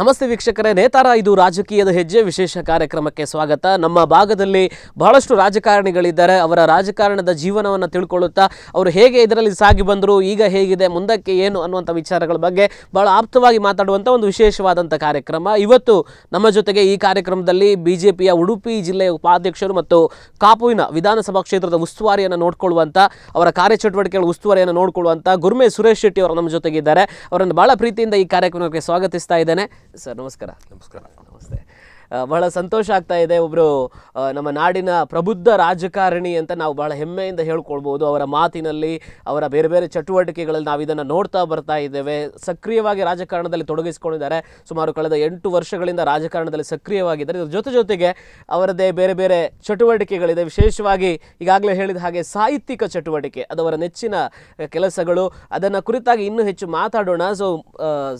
ನಮಸ್ತೆ ವೀಕ್ಷಕರೇ, ನೇತಾರ ಇದು ರಾಜಕೀಯದ ಹೆಜ್ಜೆ ವಿಶೇಷ ಕಾರ್ಯಕ್ರಮಕ್ಕೆ ಸ್ವಾಗತ. ನಮ್ಮ ಭಾಗದಲ್ಲಿ ಬಹಳಷ್ಟು ರಾಜಕಾರಣಿಗಳಿದ್ದಾರೆ. ಅವರ ರಾಜಕಾರಣದ ಜೀವನವನ್ನು ತಿಳ್ಕೊಳ್ಳುತ್ತಾ ಅವರು ಹೇಗೆ ಇದರಲ್ಲಿ ಸಾಗಿ ಬಂದರು, ಈಗ ಹೇಗಿದೆ, ಮುಂದಕ್ಕೆ ಏನು ಅನ್ನುವಂಥ ವಿಚಾರಗಳ ಬಗ್ಗೆ ಬಹಳ ಆಪ್ತವಾಗಿ ಮಾತಾಡುವಂಥ ಒಂದು ವಿಶೇಷವಾದಂಥ ಕಾರ್ಯಕ್ರಮ. ಇವತ್ತು ನಮ್ಮ ಜೊತೆಗೆ ಈ ಕಾರ್ಯಕ್ರಮದಲ್ಲಿ ಬಿಜೆಪಿಯ ಉಡುಪಿ ಜಿಲ್ಲೆಯ ಉಪಾಧ್ಯಕ್ಷರು ಮತ್ತು ಕಾಪುವಿನ ವಿಧಾನಸಭಾ ಕ್ಷೇತ್ರದ ಉಸ್ತುವಾರಿಯನ್ನು ನೋಡಿಕೊಳ್ಳುವಂಥ, ಅವರ ಕಾರ್ಯಚಟುವಟಿಕೆಗಳ ಉಸ್ತುವಾರಿಯನ್ನು ನೋಡಿಕೊಳ್ಳುವಂಥ ಗುರ್ಮೆ ಸುರೇಶ್ ಶೆಟ್ಟಿ ಅವರು ನಮ್ಮ ಜೊತೆಗಿದ್ದಾರೆ. ಅವರನ್ನು ಬಹಳ ಪ್ರೀತಿಯಿಂದ ಈ ಕಾರ್ಯಕ್ರಮಕ್ಕೆ ಸ್ವಾಗತಿಸ್ತಾ ಇದ್ದೇನೆ. ಸರ್ ನಮಸ್ಕಾರ. ನಮಸ್ಕಾರ. ನಮಸ್ತೆ. ಬಹಳ ಸಂತೋಷ ಆಗ್ತಾ ಇದೆ. ಒಬ್ಬರು ನಮ್ಮ ನಾಡಿನ ಪ್ರಬುದ್ಧ ರಾಜಕಾರಣಿ ಅಂತ ನಾವು ಬಹಳ ಹೆಮ್ಮೆಯಿಂದ ಹೇಳ್ಕೊಳ್ಬೋದು. ಅವರ ಮಾತಿನಲ್ಲಿ, ಅವರ ಬೇರೆ ಬೇರೆ ಚಟುವಟಿಕೆಗಳಲ್ಲಿ ನಾವು ಇದನ್ನು ನೋಡ್ತಾ ಬರ್ತಾ ಇದ್ದೇವೆ. ಸಕ್ರಿಯವಾಗಿ ರಾಜಕಾರಣದಲ್ಲಿ ತೊಡಗಿಸ್ಕೊಂಡಿದ್ದಾರೆ. ಸುಮಾರು ಕಳೆದ 8 ವರ್ಷಗಳಿಂದ ರಾಜಕಾರಣದಲ್ಲಿ ಸಕ್ರಿಯವಾಗಿದ್ದಾರೆ. ಇದ್ರ ಜೊತೆಗೆ ಅವರದೇ ಬೇರೆ ಬೇರೆ ಚಟುವಟಿಕೆಗಳಿದೆ. ವಿಶೇಷವಾಗಿ ಈಗಾಗಲೇ ಹೇಳಿದ ಹಾಗೆ ಸಾಹಿತ್ಯಿಕ ಚಟುವಟಿಕೆ, ಅದವರ ನೆಚ್ಚಿನ ಕೆಲಸಗಳು, ಅದನ್ನು ಕುರಿತಾಗಿ ಇನ್ನೂ ಹೆಚ್ಚು ಮಾತಾಡೋಣ. ಸೊ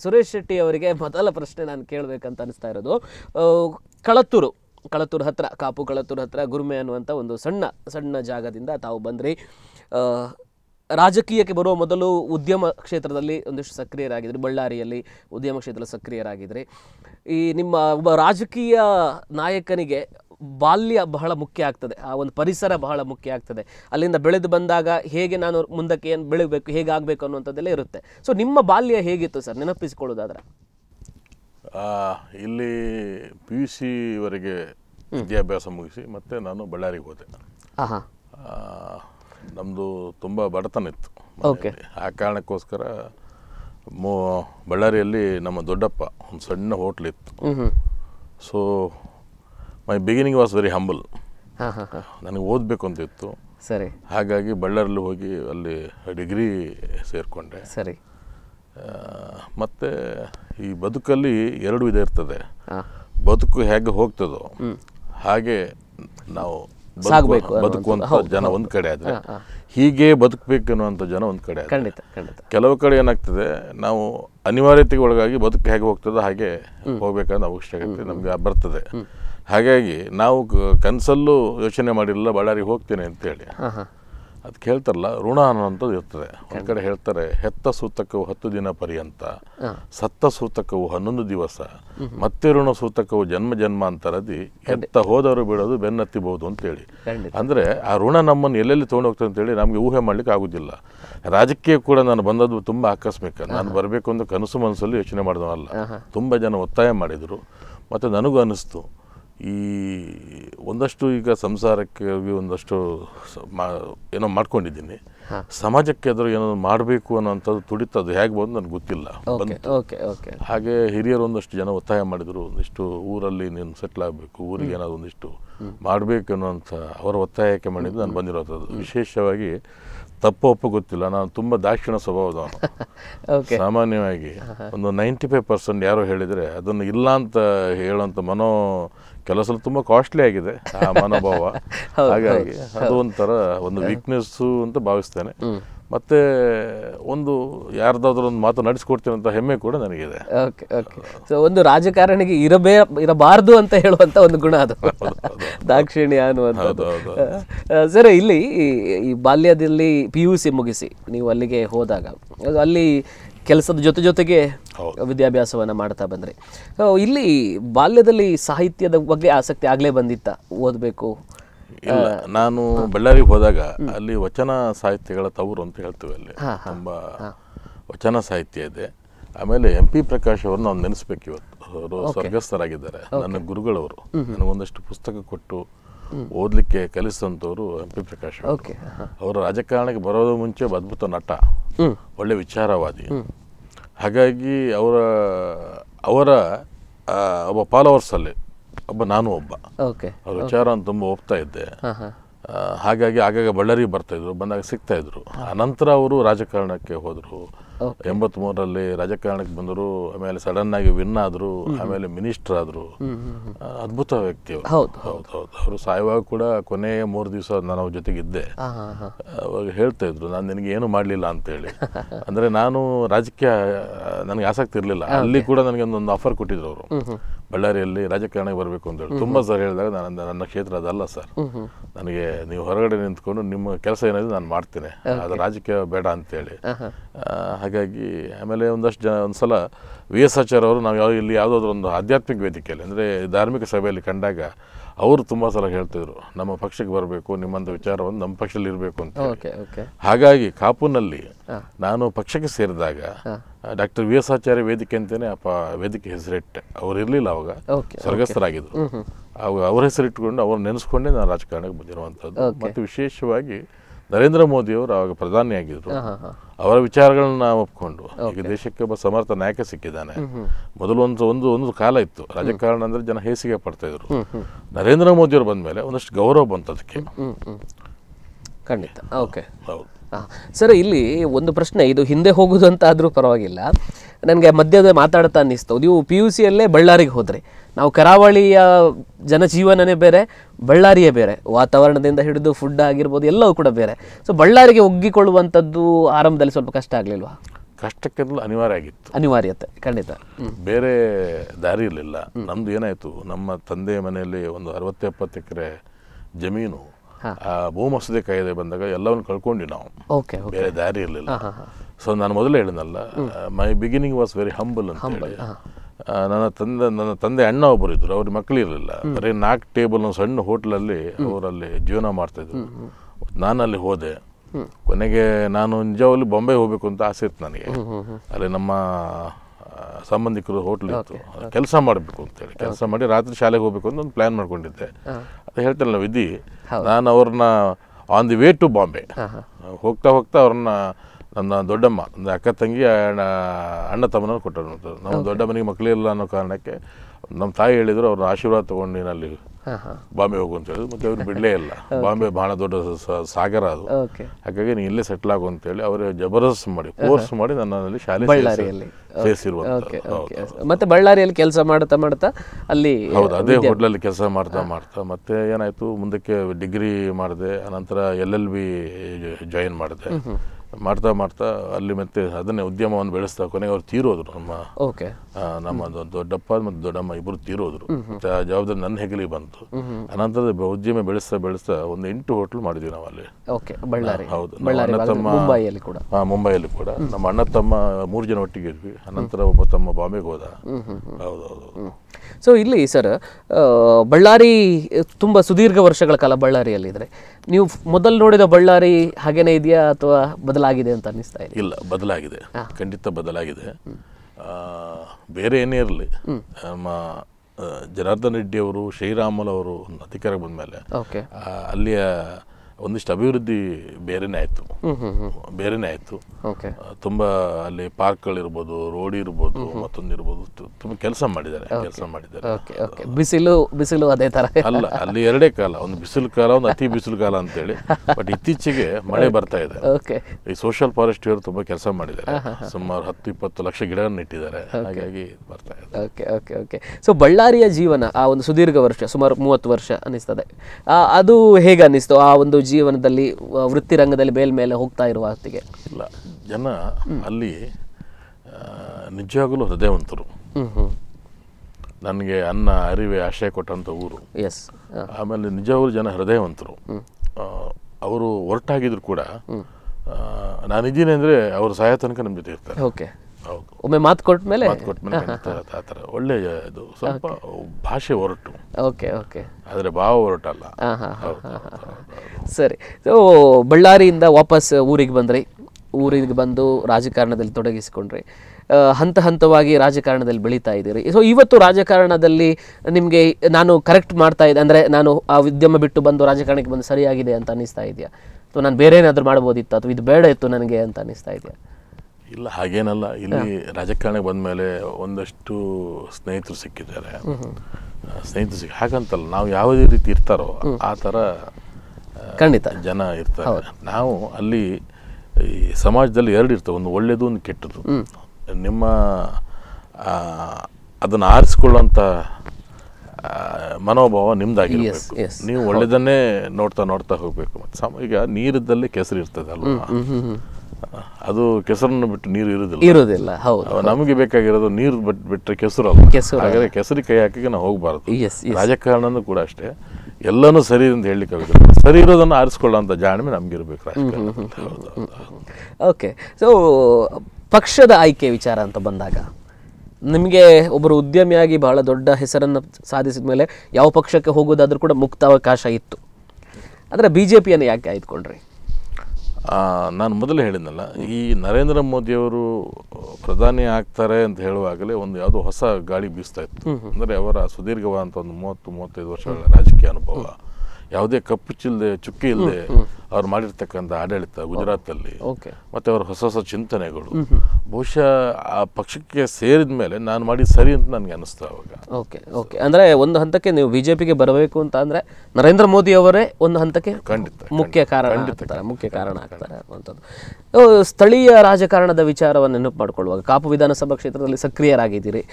ಸುರೇಶ್ ಶೆಟ್ಟಿ ಅವರಿಗೆ ಮೊದಲ ಪ್ರಶ್ನೆ ನಾನು ಕೇಳಬೇಕಂತ ಅನಿಸ್ತಾ ಇರೋದು, ಕಳತ್ತೂರು ಹತ್ರ, ಕಾಪು ಕಳತ್ತೂರು ಹತ್ರ ಗುರ್ಮೆ ಅನ್ನುವಂಥ ಒಂದು ಸಣ್ಣ ಜಾಗದಿಂದ ತಾವು ಬಂದ್ರಿ. ರಾಜಕೀಯಕ್ಕೆ ಬರುವ ಮೊದಲು ಉದ್ಯಮ ಕ್ಷೇತ್ರದಲ್ಲಿ ಒಂದಿಷ್ಟು ಸಕ್ರಿಯರಾಗಿದ್ರಿ, ಬಳ್ಳಾರಿಯಲ್ಲಿ ಉದ್ಯಮ ಕ್ಷೇತ್ರದಲ್ಲಿ ಸಕ್ರಿಯರಾಗಿದ್ರಿ. ಈ ನಿಮ್ಮ ಒಬ್ಬ ರಾಜಕೀಯ ನಾಯಕನಿಗೆ ಬಾಲ್ಯ ಬಹಳ ಮುಖ್ಯ ಆಗ್ತದೆ, ಆ ಒಂದು ಪರಿಸರ ಬಹಳ ಮುಖ್ಯ ಆಗ್ತದೆ. ಅಲ್ಲಿಂದ ಬೆಳೆದು ಬಂದಾಗ ಹೇಗೆ ನಾನು ಮುಂದಕ್ಕೆ ಏನು ಬೆಳೀಬೇಕು, ಹೇಗಾಗಬೇಕು ಅನ್ನುವಂಥದ್ದೆಲ್ಲ ಇರುತ್ತೆ. ಸೊ ನಿಮ್ಮ ಬಾಲ್ಯ ಹೇಗಿತ್ತು ಸರ್, ನೆನಪಿಸಿಕೊಳ್ಳೋದಾದ್ರೆ? ಇಲ್ಲಿ ಪಿ ಯು ಸಿವರೆಗೆ ವಿದ್ಯಾಭ್ಯಾಸ ಮುಗಿಸಿ ಮತ್ತೆ ನಾನು ಬಳ್ಳಾರಿಗೆ ಹೋದೆ. ನಮ್ಮದು ತುಂಬ ಬಡತನ ಇತ್ತು. ಆ ಕಾರಣಕ್ಕೋಸ್ಕರ ಬಳ್ಳಾರಿಯಲ್ಲಿ ನಮ್ಮ ದೊಡ್ಡಪ್ಪ ಒಂದು ಸಣ್ಣ ಹೋಟ್ಲಿತ್ತು. So my beginning was very humble. ನನಗೆ ಓದಬೇಕು ಅಂತ ಇತ್ತು. ಸರಿ. ಹಾಗಾಗಿ ಬಳ್ಳಾರಿಯಲ್ಲಿ ಹೋಗಿ ಅಲ್ಲಿ ಡಿಗ್ರಿ ಸೇರಿಕೊಂಡೆ. ಸರಿ. ಮತ್ತು ಈ ಬದುಕಲ್ಲಿ 2 ವಿಧ ಇರ್ತದೆ. ಬದುಕು ಹೇಗೆ ಹೋಗ್ತದೋ ಹಾಗೆ ನಾವು ಬದುಕುವಂಥ ಜನ ಒಂದು ಕಡೆ ಆದರೆ, ಹೀಗೆ ಬದುಕಬೇಕು ಅನ್ನುವಂಥ ಜನ ಒಂದು ಕಡೆ. ಕೆಲವು ಕಡೆ ಏನಾಗ್ತದೆ, ನಾವು ಅನಿವಾರ್ಯತೆಗೆ ಒಳಗಾಗಿ ಬದುಕು ಹೇಗೆ ಹೋಗ್ತದೋ ಹಾಗೆ ಹೋಗ್ಬೇಕಾದ ಅವಶ್ಯಕತೆ ನಮಗೆ ಬರ್ತದೆ. ಹಾಗಾಗಿ ನಾವು ಕನಸಲ್ಲೂ ಯೋಚನೆ ಮಾಡಿರಲಿಲ್ಲ ಬಳ್ಳಾರಿಗೆ ಹೋಗ್ತೇನೆ ಅಂತೇಳಿ. ಅದಕ್ಕೆ ಹೇಳ್ತಾರಲ್ಲ, ಋಣ ಅನ್ನೋಂಥದ್ದು ಇರ್ತದೆ. ಒಂದು ಕಡೆ ಹೇಳ್ತಾರೆ, ಹೆತ್ತ ಸೂತಕವು 10 ದಿನ ಪರ್ಯಂತ, ಸತ್ತ ಸೂತಕವು 11 ದಿವಸ, ಮತ್ತೆ ಋಣ ಸೂತಕವು ಜನ್ಮ ಜನ್ಮಾಂತರದಿ, ಎತ್ತ ಹೋದವರು ಬಿಡೋದು ಬೆನ್ನತ್ತಿಬಹುದು ಅಂತೇಳಿ. ಅಂದರೆ ಆ ಋಣ ನಮ್ಮನ್ನು ಎಲ್ಲೆಲ್ಲಿ ತೊಗೊಂಡು ಹೋಗ್ತದೆ ಅಂತೇಳಿ ನಮಗೆ ಊಹೆ ಮಾಡ್ಲಿಕ್ಕೆ ಆಗೋದಿಲ್ಲ. ರಾಜಕೀಯ ಕೂಡ ನಾನು ಬಂದದ್ದು ತುಂಬ ಆಕಸ್ಮಿಕ. ನಾನು ಬರಬೇಕು ಅಂತ ಕನಸು ಮನಸ್ಸಲ್ಲಿ ಯೋಚನೆ ಮಾಡಿದವಲ್ಲ. ತುಂಬ ಜನ ಒತ್ತಾಯ ಮಾಡಿದರು. ಮತ್ತು ನನಗೂ ಅನ್ನಿಸ್ತು, ಈ ಒಂದಷ್ಟು ಈಗ ಸಂಸಾರಕ್ಕಾಗಿ ಒಂದಷ್ಟು ಏನೋ ಮಾಡ್ಕೊಂಡಿದ್ದೀನಿ, ಸಮಾಜಕ್ಕೆ ಅದರ ಏನೋ ಮಾಡಬೇಕು ಅನ್ನೋಂಥದ್ದು ತುಡಿತ ಅದು ಹೇಗೆ ಬಂದು ನನಗೆ ಗೊತ್ತಿಲ್ಲ. ಹಾಗೆ ಹಿರಿಯರು ಒಂದಷ್ಟು ಜನ ಒತ್ತಾಯ ಮಾಡಿದರು, ಒಂದಿಷ್ಟು ಊರಲ್ಲಿ ನೀನು ಸೆಟ್ಲ್ ಆಗಬೇಕು, ಊರಿಗೆ ಏನಾದ್ರು ಒಂದಿಷ್ಟು ಮಾಡಬೇಕು ಅನ್ನೋಂಥ ಅವರ ಒತ್ತಾಯಕ್ಕೆ ಮಾಡಿದ್ದು ನಾನು ಬಂದಿರೋದು. ವಿಶೇಷವಾಗಿ ತಪ್ಪು ಒಪ್ಪು ಗೊತ್ತಿಲ್ಲ, ನಾನು ತುಂಬ ದಾಕ್ಷಿಣ್ಯ ಸ್ವಭಾವದವನು. ಸಾಮಾನ್ಯವಾಗಿ ಒಂದು 95% ಯಾರೋ ಹೇಳಿದರೆ ಅದನ್ನು ಇಲ್ಲ ಅಂತ ಹೇಳೋಂಥ ಮನೋ ಕೆಲಸ ತುಂಬ ಕಾಸ್ಟ್ಲಿ ಆಗಿದೆ ಆ ಮನೋಭಾವ. ಹಾಗಾಗಿ ಅದು ಒಂಥರ ಒಂದು ವೀಕ್ನೆಸ್ಸು ಅಂತ ಭಾವಿಸ್ತೇನೆ. ಮತ್ತೆ ಒಂದು ಯಾರ್ದಾದ್ರೂ ಒಂದು ಮಾತು ನಡೆಸ್ಕೊಡ್ತೀನಿ ಅಂತ ಹೆಮ್ಮೆ ಕೂಡ ನನಗಿದೆ. Okay okay. ಸೊ ಒಂದು ರಾಜಕಾರಣಿಗೆ ಇರಬಾರದು ಅಂತ ಹೇಳುವಂಥ ಒಂದು ಗುಣ ಅದು, ದಾಕ್ಷಿಣ್ಯ ಅನ್ನುವಂಥದ್ದು. ಸರಿ, ಇಲ್ಲಿ ಈ ಬಾಲ್ಯದಲ್ಲಿ PUC ಮುಗಿಸಿ ನೀವು ಅಲ್ಲಿಗೆ ಹೋದಾಗ ಅಲ್ಲಿ ಕೆಲಸದ ಜೊತೆಗೆ ವಿದ್ಯಾಭ್ಯಾಸವನ್ನು ಮಾಡ್ತಾ ಬಂದರೆ, ಇಲ್ಲಿ ಬಾಲ್ಯದಲ್ಲಿ ಸಾಹಿತ್ಯದ ಬಗ್ಗೆ ಆಸಕ್ತಿ ಆಗಲೇ ಬಂದಿತ್ತ, ಓದಬೇಕು? ಇಲ್ಲ, ನಾನು ಬಳ್ಳಾರಿಗೆ ಹೋದಾಗ ಅಲ್ಲಿ ವಚನ ಸಾಹಿತ್ಯಗಳ ತವರು ಅಂತ ಹೇಳ್ತೀವಿ, ಅಲ್ಲಿ ತುಂಬ ವಚನ ಸಾಹಿತ್ಯ ಇದೆ. ಆಮೇಲೆ MP ಪ್ರಕಾಶ್ ಅವರು ನಾವು ನೆನೆಸ್ಬೇಕು, ಇವತ್ತು ಅವರು ಸ್ವರ್ಗಸ್ಥರಾಗಿದ್ದಾರೆ, ನನ್ನ ಗುರುಗಳವರು. ನನಗೊಂದಷ್ಟು ಪುಸ್ತಕ ಕೊಟ್ಟು ಓದಲಿಕ್ಕೆ ಕಲಿಸಿದಂಥವ್ರು MP ಪ್ರಕಾಶ್ ಅವರು. ಅವರು ರಾಜಕಾರಣಕ್ಕೆ ಬರೋದು ಮುಂಚೆ ಅದ್ಭುತ ನಟ, ಒಳ್ಳೆ ವಿಚಾರವಾದಿ. ಹಾಗಾಗಿ ಅವರ ಒಬ್ಬ ಫಾಲೋವರ್ಸಲ್ಲಿ ನಾನು ಒಬ್ಬ ಅವ್ರ ವಿಚಾರವನ್ನು ತುಂಬ ಒಪ್ತಾ ಇದ್ದೆ. ಹಾಗಾಗಿ ಆಗಾಗ ಬಳ್ಳಾರಿ ಬರ್ತಾ ಇದ್ರು, ಬಂದಾಗ ಸಿಗ್ತಾ ಇದ್ರು. ಅನಂತರ ಅವರು ರಾಜಕಾರಣಕ್ಕೆ ಹೋದರು. 83ರಲ್ಲಿ ರಾಜಕಾರಣಕ್ಕೆ ಬಂದರು. ಆಮೇಲೆ ಸಡನ್ ಆಗಿ ವಿನ್ ಆದರು. ಆಮೇಲೆ ಮಿನಿಸ್ಟರ್ ಆದರು. ಅದ್ಭುತ ವ್ಯಕ್ತಿ ಅವರು. ಹೌದು, ಅವರು ಸಾಯುವಾಗ ಕೂಡ ಕೊನೆಯ 3 ದಿವಸ ನಾನು ಅವ್ರ ಜೊತೆಗಿದ್ದೆ. ಅವಾಗ ಹೇಳ್ತಾ ಇದ್ರು, ನಾನು ನಿನಗೆ ಏನು ಮಾಡಲಿಲ್ಲ ಅಂತೇಳಿ. ಅಂದರೆ ನಾನು ರಾಜಕೀಯ ನನಗೆ ಆಸಕ್ತಿ ಇರಲಿಲ್ಲ. ಅಲ್ಲಿ ಕೂಡ ನನಗೆ ಒಂದೊಂದು ಆಫರ್ ಕೊಟ್ಟಿದ್ರು ಅವರು, ಬಳ್ಳಾರಿಯಲ್ಲಿ ರಾಜಕಾರಣಕ್ಕೆ ಬರಬೇಕು ಅಂತ ಹೇಳಿ. ತುಂಬ ಸರ್ ಹೇಳಿದಾಗ ನಾನು ನನ್ನ ಕ್ಷೇತ್ರ ಅದಲ್ಲ ಸರ್, ನನಗೆ ನೀವು ಹೊರಗಡೆ ನಿಂತ್ಕೊಂಡು ನಿಮ್ಮ ಕೆಲಸ ಏನಾದರೂ ನಾನು ಮಾಡ್ತೇನೆ, ಅದು ರಾಜಕೀಯ ಬೇಡ ಅಂತೇಳಿ. ಹಾಗಾಗಿ ಆಮೇಲೆ ಒಂದಷ್ಟು ಜನ ಒಂದ್ಸಲ ವಿ ಎಸ್ ಆಚಾರ್ಯವರು ನಾವು ಇಲ್ಲಿ ಯಾವುದಾದ್ರೂ ಒಂದು ಆಧ್ಯಾತ್ಮಿಕ ವೇದಿಕೆಯಲ್ಲಿ ಅಂದರೆ ಧಾರ್ಮಿಕ ಸಭೆಯಲ್ಲಿ ಕಂಡಾಗ ಅವರು ತುಂಬ ಸಲ ಹೇಳ್ತಿದ್ರು ನಮ್ಮ ಪಕ್ಷಕ್ಕೆ ಬರಬೇಕು, ನಿಮ್ಮಂಥ ವಿಚಾರವನ್ನು ನಮ್ಮ ಪಕ್ಷದಲ್ಲಿ ಇರಬೇಕು ಅಂತ. ಹಾಗಾಗಿ ಕಾಪುನಲ್ಲಿ ನಾನು ಪಕ್ಷಕ್ಕೆ ಸೇರಿದಾಗ ಡಾಕ್ಟರ್ ವಿ ಎಸ್ ಆಚಾರ್ಯ ವೇದಿಕೆ ಅಂತೇನೆ ವೇದಿಕೆ ಹೆಸರಿಟ್ಟೆ. ಅವ್ರು ಇರಲಿಲ್ಲ ಅವಾಗ, ಸ್ವರ್ಗಸ್ಥರಾಗಿದ್ರು. ಅವ್ರ ಹೆಸರಿಟ್ಟುಕೊಂಡು ಅವ್ರು ನೆನೆಸ್ಕೊಂಡೇ ನಾನು ರಾಜಕಾರಣಕ್ಕೆ ಬಂದಿರುವಂಥದ್ದು. ಮತ್ತು ವಿಶೇಷವಾಗಿ ನರೇಂದ್ರ ಮೋದಿಯವರು ಆವಾಗ ಪ್ರಧಾನಿಯಾಗಿದ್ದರು. ಅವರ ವಿಚಾರಗಳನ್ನ ನಾವು ಒಪ್ಕೊಂಡು ಈಗ ದೇಶಕ್ಕೆ ಒಬ್ಬ ಸಮರ್ಥ ನಾಯಕ ಸಿಕ್ಕಿದ್ದಾನೆ. ಮೊದಲು ಒಂದು ಒಂದು ಒಂದು ಕಾಲ ಇತ್ತು ರಾಜಕಾರಣ ಅಂದರೆ ಜನ ಹೇಸಿಗೆ ಪಡ್ತಾ ಇದ್ರು. ನರೇಂದ್ರ ಮೋದಿಯವರು ಬಂದ ಮೇಲೆ ಒಂದಷ್ಟು ಗೌರವ ಬಂತು ಅದಕ್ಕೆ. ಖಂಡಿತ. ಓಕೆ, ಹೌದು ಸರ್. ಇಲ್ಲಿ ಒಂದು ಪ್ರಶ್ನೆ, ಇದು ಹಿಂದೆ ಹೋಗೋದು ಅಂತ ಆದರೂ ಪರವಾಗಿಲ್ಲ, ನನಗೆ ಮಧ್ಯದ ಮಾತಾಡ್ತಾ ಅನ್ನಿಸ್ತು. ನೀವು ಪಿ ಯು ಸಿಯಲ್ಲೇ ಬಳ್ಳಾರಿಗೆ ಹೋದರೆ, ನಾವು ಕರಾವಳಿಯ ಜನಜೀವನನೇ ಬೇರೆ, ಬಳ್ಳಾರಿಯೇ ಬೇರೆ, ವಾತಾವರಣದಿಂದ ಹಿಡಿದು ಫುಡ್ ಆಗಿರ್ಬೋದು ಎಲ್ಲವೂ ಕೂಡ ಬೇರೆ. ಸೊ ಬಳ್ಳಾರಿಗೆ ಒಗ್ಗಿಕೊಳ್ಳುವಂಥದ್ದು ಆರಂಭದಲ್ಲಿ ಸ್ವಲ್ಪ ಕಷ್ಟ ಆಗಲಿಲ್ವಾ? ಕಷ್ಟಕ್ಕೆಲ್ಲ ಅನಿವಾರ್ಯ ಆಗಿತ್ತು, ಅನಿವಾರ್ಯತೆ ಖಂಡಿತ, ಬೇರೆ ದಾರಿ ಇರಲಿಲ್ಲ. ನಮ್ಮದು ಏನಾಯಿತು, ನಮ್ಮ ತಂದೆ ಮನೆಯಲ್ಲಿ ಒಂದು 60-70 ಎಕರೆ ಜಮೀನು ಭೂ ಮಸೂದೆ ಕಾಯ್ದೆ ಬಂದಾಗ ಎಲ್ಲವನ್ನು ಕಳ್ಕೊಂಡು ನಾವು, ಬೇರೆ ದಾರಿ ಇರಲಿಲ್ಲ. ಸೊ ನಾನು ಮೊದಲೇ ಹೇಳಿದ್ನಲ್ಲ, my beginning was very humble ಅಂತ ಹೇಳಿ. ನನ್ನ ತಂದೆ ಅಣ್ಣ ಒಬ್ಬರು ಇದ್ರು, ಅವ್ರ ಮಕ್ಕಳು ಇರಲಿಲ್ಲ, ಬರೀ 4 ಟೇಬಲ್ ಸಣ್ಣ ಹೋಟ್ಲಲ್ಲಿ ಅವರಲ್ಲಿ ಜೀವನ ಮಾಡ್ತಾಯಿದ್ರು. ನಾನಲ್ಲಿ ಹೋದೆ. ಕೊನೆಗೆ ನಾನು ನಿಜವಾಗ್ಲೂ ಬೊಂಬೆ ಹೋಗಬೇಕು ಅಂತ ಆಸೆ ಇತ್ತು ನನಗೆ. ಅಲ್ಲಿ ನಮ್ಮ ಸಂಬಂಧಿಕರು ಹೋಟ್ಲ್ ಇತ್ತು, ಕೆಲಸ ಮಾಡಬೇಕು ಅಂತೇಳಿ ಕೆಲಸ ಮಾಡಿ ರಾತ್ರಿ ಶಾಲೆಗೆ ಹೋಗಬೇಕು ಅಂತ ಒಂದು ಪ್ಲ್ಯಾನ್ ಮಾಡ್ಕೊಂಡಿದ್ದೆ. ಅದು ಹೇಳ್ತಾರೆ ನಾವು ವಿಧಿ, ನಾನು ಅವ್ರನ್ನ on the way to Bombay ಹೋಗ್ತಾ ಹೋಗ್ತಾ ಅವ್ರನ್ನ ನನ್ನ ದೊಡ್ಡಮ್ಮ ಅಂದರೆ ಅಕ್ಕ ತಂಗಿ ಅಣ್ಣ ತಮ್ಮನವ್ರು ಕೊಟ್ಟರು. ನಮ್ಮ ದೊಡ್ಡಮ್ಮನಿಗೆ ಮಕ್ಕಳಿಲ್ಲ ಅನ್ನೋ ಕಾರಣಕ್ಕೆ ನಮ್ಮ ತಾಯಿ ಹೇಳಿದರು ಅವ್ರನ್ನ ಆಶೀರ್ವಾದ ತೊಗೊಂಡು ನೀನಲ್ಲಿ ಬಾಂಬೆ ಹೋಗು ಅಂತ ಹೇಳಿದ್ರು. ಮತ್ತು ಅವ್ರು ಬಿಡಲೇ ಇಲ್ಲ. ಬಾಂಬೆ ಭಾಳ ದೊಡ್ಡ ಸಾಗರ ಅದು, ಹಾಗಾಗಿ ನೀನು ಇಲ್ಲೇ ಸೆಟ್ಲ್ ಆಗು ಅಂತೇಳಿ ಅವರು ಜಬರ್ದಸ್ತ್ ಮಾಡಿ ಕೋರ್ಸ್ ಮಾಡಿ ನನ್ನಲ್ಲಿ ಶಾಲೆ ಸೇರಿಸಿರುವಂಥ. ಮತ್ತೆ ಬಳ್ಳಾರಿಯಲ್ಲಿ ಕೆಲಸ ಮಾಡ್ತಾ ಮಾಡ್ತಾ ಅಲ್ಲಿ ಹೌದು ಅದೇ ಹೋಟ್ಲಲ್ಲಿ ಕೆಲಸ ಮಾಡ್ತಾ ಮಾಡ್ತಾ ಮತ್ತೆ ಏನಾಯಿತು, ಮುಂದಕ್ಕೆ ಡಿಗ್ರಿ ಮಾಡಿದೆ, ಆನಂತರ LL B ಜಾಯಿನ್ ಮಾಡಿದೆ. ಮಾಡ್ತಾ ಮಾಡ್ತಾ ಅಲ್ಲಿ ಮತ್ತೆ ಅದನ್ನೇ ಉದ್ಯಮವನ್ನು ಬೆಳೆಸ್ತಾ ಕೊನೆಗೆ ಅವ್ರು ತೀರೋದ್ರು. ನಮ್ಮ ದೊಡ್ಡಪ್ಪ ಮತ್ತು ದೊಡ್ಡಮ್ಮ ಇಬ್ಬರು ತೀರೋದ್ರು. ಆ ಜವಾಬ್ದಾರಿ ನನ್ನ ಹೆಗಲಿಗೆ ಬಂತು. ಅನಂತರದ ಉದ್ಯಮ ಬೆಳೆಸ್ತಾ ಬೆಳೆಸ್ತಾ ಒಂದು 8 ಹೋಟ್ಲು ಮಾಡಿದ್ವಿ ನಾವು ಅಲ್ಲಿ. ಹೌದು, ಅಣ್ಣ ತಮ್ಮ ಮುಂಬೈಯಲ್ಲಿ ಕೂಡ ನಮ್ಮ ಅಣ್ಣ ತಮ್ಮ 3 ಜನ ಒಟ್ಟಿಗೆ ಇದ್ವಿ. ಅನಂತರ ಒಬ್ಬ ತಮ್ಮ ಬಾಂಬೆಗೆ ಹೋದ. ಹೌದೌದು. ಸೊ ಇಲ್ಲಿ ಸರ್ ಬಳ್ಳಾರಿ ತುಂಬ ಸುದೀರ್ಘ ವರ್ಷಗಳ ಕಾಲ ಬಳ್ಳಾರಿಯಲ್ಲಿ ಇದ್ರೆ ನೀವು ಮೊದಲು ನೋಡಿದ ಬಳ್ಳಾರಿ ಹಾಗೇನೇ ಇದೆಯಾ ಅಥವಾ ಬದಲಾಗಿದೆ ಅಂತ ಅನ್ನಿಸ್ತಾ ಇದೆ? ಇಲ್ಲ, ಬದಲಾಗಿದೆ, ಖಂಡಿತ ಬದಲಾಗಿದೆ. ಬೇರೆ ಏನೇ ಇರಲಿ, ನಮ್ಮ ಜನಾರ್ದನ್ ರೆಡ್ಡಿ ಅವರು, ಶ್ರೀರಾಮುಲು ಅವರು ಅಧಿಕಾರಕ್ಕೆ ಬಂದಮೇಲೆ ಅಲ್ಲಿಯ ಒಂದಿಷ್ಟು ಅಭಿವೃದ್ಧಿ ಬೇರೆನೇ ಆಯಿತು. ತುಂಬ ಅಲ್ಲಿ ಪಾರ್ಕ್ಗಳಿರ್ಬೋದು, ರೋಡ್ ಇರ್ಬೋದು, ಮತ್ತೊಂದಿರ್ಬೋದು, ತುಂಬ ಕೆಲಸ ಮಾಡಿದ್ದಾರೆ. ಬಿಸಿಲು ಅದೇ ಥರ ಅಲ್ಲ ಅಲ್ಲಿ, 2 ಕಾಲ, ಒಂದು ಬಿಸಿಲು ಕಾಲ, ಒಂದು ಅತಿ ಬಿಸಿಲು ಕಾಲ ಅಂತೇಳಿ. ಬಟ್ ಇತ್ತೀಚೆಗೆ ಮಳೆ ಬರ್ತಾ ಇದೆ. ಈ ಸೋಷಿಯಲ್ ಫಾರೆಸ್ಟ್ ಅವರು ತುಂಬ ಕೆಲಸ ಮಾಡಿದ್ದಾರೆ, ಸುಮಾರು 10-20 ಲಕ್ಷ ಗಿಡಗಳನ್ನು ಇಟ್ಟಿದ್ದಾರೆ. ಹಾಗಾಗಿ ಬರ್ತಾ ಇದೆ. ಓಕೆ. ಸೊ ಬಳ್ಳಾರಿಯ ಜೀವನ ಆ ಒಂದು ಸುದೀರ್ಘ ವರ್ಷ, ಸುಮಾರು 30 ವರ್ಷ ಅನ್ನಿಸ್ತದೆ, ಅದು ಹೇಗೆ ಅನ್ನಿಸ್ತು ಆ ಒಂದು ಜೀವನದಲ್ಲಿ, ವೃತ್ತಿ ರಂಗದಲ್ಲಿ ಮೇಲೆ ಹೋಗ್ತಾ ಇರುವ ಹೊತ್ತಿಗೆ? ಇಲ್ಲ, ಜನ ಅಲ್ಲಿ ನಿಜವಾಗಲೂ ಹೃದಯವಂತರು. ನನಗೆ ಅನ್ನ ಅರಿವೆ ಆಶಯ ಕೊಟ್ಟಂಥ ಊರು. ಆಮೇಲೆ ನಿಜವಾಗಲೂ ಜನ ಹೃದಯವಂತರು. ಅವರು ಹೊರಟಾಗಿದ್ರು ಕೂಡ ನಾನಿದ್ದೀನಿ ಅಂದರೆ ಅವ್ರ ಸಹಾಯ ತನಕ ನಮ್ಮ ಜೊತೆ ಇರ್ತಾರೆ. ಹೌದು, ಒಮ್ಮೆ ಮಾತು ಕೊಟ್ಟ ಮೇಲೆ ಆ ಥರ ಒಳ್ಳೆಯ ಇದು. ಸ್ವಲ್ಪ ಭಾಷೆ ಹೊರಟು, ಆದರೆ ಭಾವ ಹೊರಟಲ್ಲ. ಸರಿ, ಸೊ ಬಳ್ಳಾರಿಯಿಂದ ವಾಪಸ್ ಊರಿಗೆ ಬಂದು ರಾಜಕಾರಣದಲ್ಲಿ ತೊಡಗಿಸಿಕೊಂಡ್ರಿ, ಹಂತ ಹಂತವಾಗಿ ರಾಜಕಾರಣದಲ್ಲಿ ಬೆಳೀತಾ ಇದ್ದೀರಿ. ಸೊ ಇವತ್ತು ರಾಜಕಾರಣದಲ್ಲಿ ನಿಮಗೆ ನಾನು ಕರೆಕ್ಟ್ ಮಾಡ್ತಾ ಇದ್ದೆ ಅಂದರೆ, ನಾನು ಆ ಉದ್ಯಮ ಬಿಟ್ಟು ಬಂದು ರಾಜಕಾರಣಕ್ಕೆ ಬಂದು ಸರಿಯಾಗಿದೆ ಅಂತ ಅನ್ನಿಸ್ತಾ ಇದೆಯಾ, ಅಥವಾ ನಾನು ಬೇರೆ ಏನಾದರೂ ಮಾಡ್ಬೋದಿತ್ತು, ಅಥವಾ ಇದು ಬೇಡ ಇತ್ತು ನನಗೆ ಅಂತ ಅನ್ನಿಸ್ತಾ ಇದೆಯಾ? ಇಲ್ಲ, ಹಾಗೇನಲ್ಲ. ಇಲ್ಲಿ ರಾಜಕಾರಣಕ್ಕೆ ಬಂದಮೇಲೆ ಒಂದಷ್ಟು ಸ್ನೇಹಿತರು ಸಿಕ್ಕಿದ್ದಾರೆ. ಹಾಗಂತಲ್ಲ, ನಾವು ಯಾವುದೇ ರೀತಿ ಇರ್ತಾರೋ ಆ ಥರ ಖಂಡಿತ ಜನ ಇರ್ತಾರೆ. ನಾವು ಅಲ್ಲಿ ಈ ಸಮಾಜದಲ್ಲಿ 2 ಇರ್ತವೆ, ಒಂದು ಒಳ್ಳೆಯದು, ಒಂದು ಕೆಟ್ಟದ್ದು. ನಿಮ್ಮ ಅದನ್ನು ಆರಿಸ್ಕೊಳ್ಳೋಂಥ ಮನೋಭಾವ ನಿಮ್ದಾಗಿರಬೇಕು. ನೀವು ಒಳ್ಳೆಯದನ್ನೇ ನೋಡ್ತಾ ನೋಡ್ತಾ ಹೋಗಬೇಕು. ಮತ್ತು ಈಗ ನೀರಿದ್ದಲ್ಲಿ ಕೆಸರು ಇರ್ತದೆ ಅಲ್ವಾ, ಅದು ಕೆಸರನ್ನು ಬಿಟ್ಟು ನೀರು ಇರುವುದಿಲ್ಲ. ನಮಗೆ ಬೇಕಾಗಿರೋದು ನೀರು ಬಿಟ್ಟರೆ ಕೆಸರು ಅಲ್ಲ. ಹಾಗಾದ್ರೆ ಕೆಸರಿ ಕೈ ಹಾಕಿಗೆ ನಾವು ಹೋಗ್ಬಾರ್ದು. ರಾಜಕಾರಣನೂ ಕೂಡ ಅಷ್ಟೇ, ಎಲ್ಲನೂ ಸರಿ ಅಂತ ಹೇಳಲಿಕ್ಕೆ ಆಗುದಿಲ್ಲ. ಸರಿ ಇರೋದನ್ನು ಆರಿಸ್ಕೊಳ್ಳೋ ಅಂತ ಜಾಣ್ಮೆ ನಮ್ಗಿರ್ಬೇಕು ರಾಜಕಾರಣ. ಓಕೆ, ಸೊ ಪಕ್ಷದ ಆಯ್ಕೆ ವಿಚಾರ ಅಂತ ಬಂದಾಗ ನಿಮಗೆ ಒಬ್ಬರು ಉದ್ಯಮಿಯಾಗಿ ಬಹಳ ದೊಡ್ಡ ಹೆಸರನ್ನು ಸಾಧಿಸಿದ ಮೇಲೆ ಯಾವ ಪಕ್ಷಕ್ಕೆ ಹೋಗೋದಾದರೂ ಕೂಡ ಮುಕ್ತಾವಕಾಶ ಇತ್ತು. ಆದರೆ ಬಿಜೆಪಿಯನ್ನು ಯಾಕೆ ಆಯ್ದುಕೊಂಡ್ರಿ? ನಾನು ಮೊದಲು ಹೇಳಿದ್ನಲ್ಲ, ಈ ನರೇಂದ್ರ ಮೋದಿಯವರು ಪ್ರಧಾನಿ ಆಗ್ತಾರೆ ಅಂತ ಹೇಳುವಾಗಲೇ ಒಂದು ಯಾವುದೋ ಹೊಸ ಗಾಳಿ ಬೀಸ್ತಾ ಇತ್ತು. ಅಂದರೆ ಅವರ ಸುದೀರ್ಘವಾದಂಥ ಒಂದು 30-35 ವರ್ಷಗಳ ರಾಜಕೀಯ ಅನುಭವ, ಯಾವುದೇ ಕಪ್ಪುಚಿಲ್ಲದೆ ಚುಕ್ಕಿ ಇಲ್ಲದೆ ಅವ್ರು ಮಾಡಿರ್ತಕ್ಕಂಥ ಆಡಳಿತ ಗುಜರಾತಲ್ಲಿ, ಮತ್ತು ಅವ್ರ ಹೊಸ ಹೊಸ ಚಿಂತನೆಗಳು ಬಹುಶಃ ಆ ಪಕ್ಷಕ್ಕೆ ಸೇರಿದ ಮೇಲೆ ನಾನು ಮಾಡಿದ ಸರಿ ಅಂತ ನನಗೆ ಅನ್ನಿಸ್ತು ಅವಾಗ. ಓಕೆ ಓಕೆ ಅಂದರೆ ಒಂದು ಹಂತಕ್ಕೆ ನೀವು ಬಿಜೆಪಿಗೆ ಬರಬೇಕು ಅಂತ ಅಂದರೆ ನರೇಂದ್ರ ಮೋದಿ ಅವರೇ ಒಂದು ಹಂತಕ್ಕೆ ಖಂಡಿತ ಮುಖ್ಯ ಕಾರಣ ಆಗ್ತಾರೆ ಅನ್ನುವಂಥದ್ದು. ಸ್ಥಳೀಯ ರಾಜಕಾರಣದ ವಿಚಾರವನ್ನು ನೆನಪು ಮಾಡಿಕೊಳ್ಳುವಾಗ ಕಾಪು ವಿಧಾನಸಭಾ ಕ್ಷೇತ್ರದಲ್ಲಿ ಸಕ್ರಿಯರಾಗಿದ್ದೀರಿ.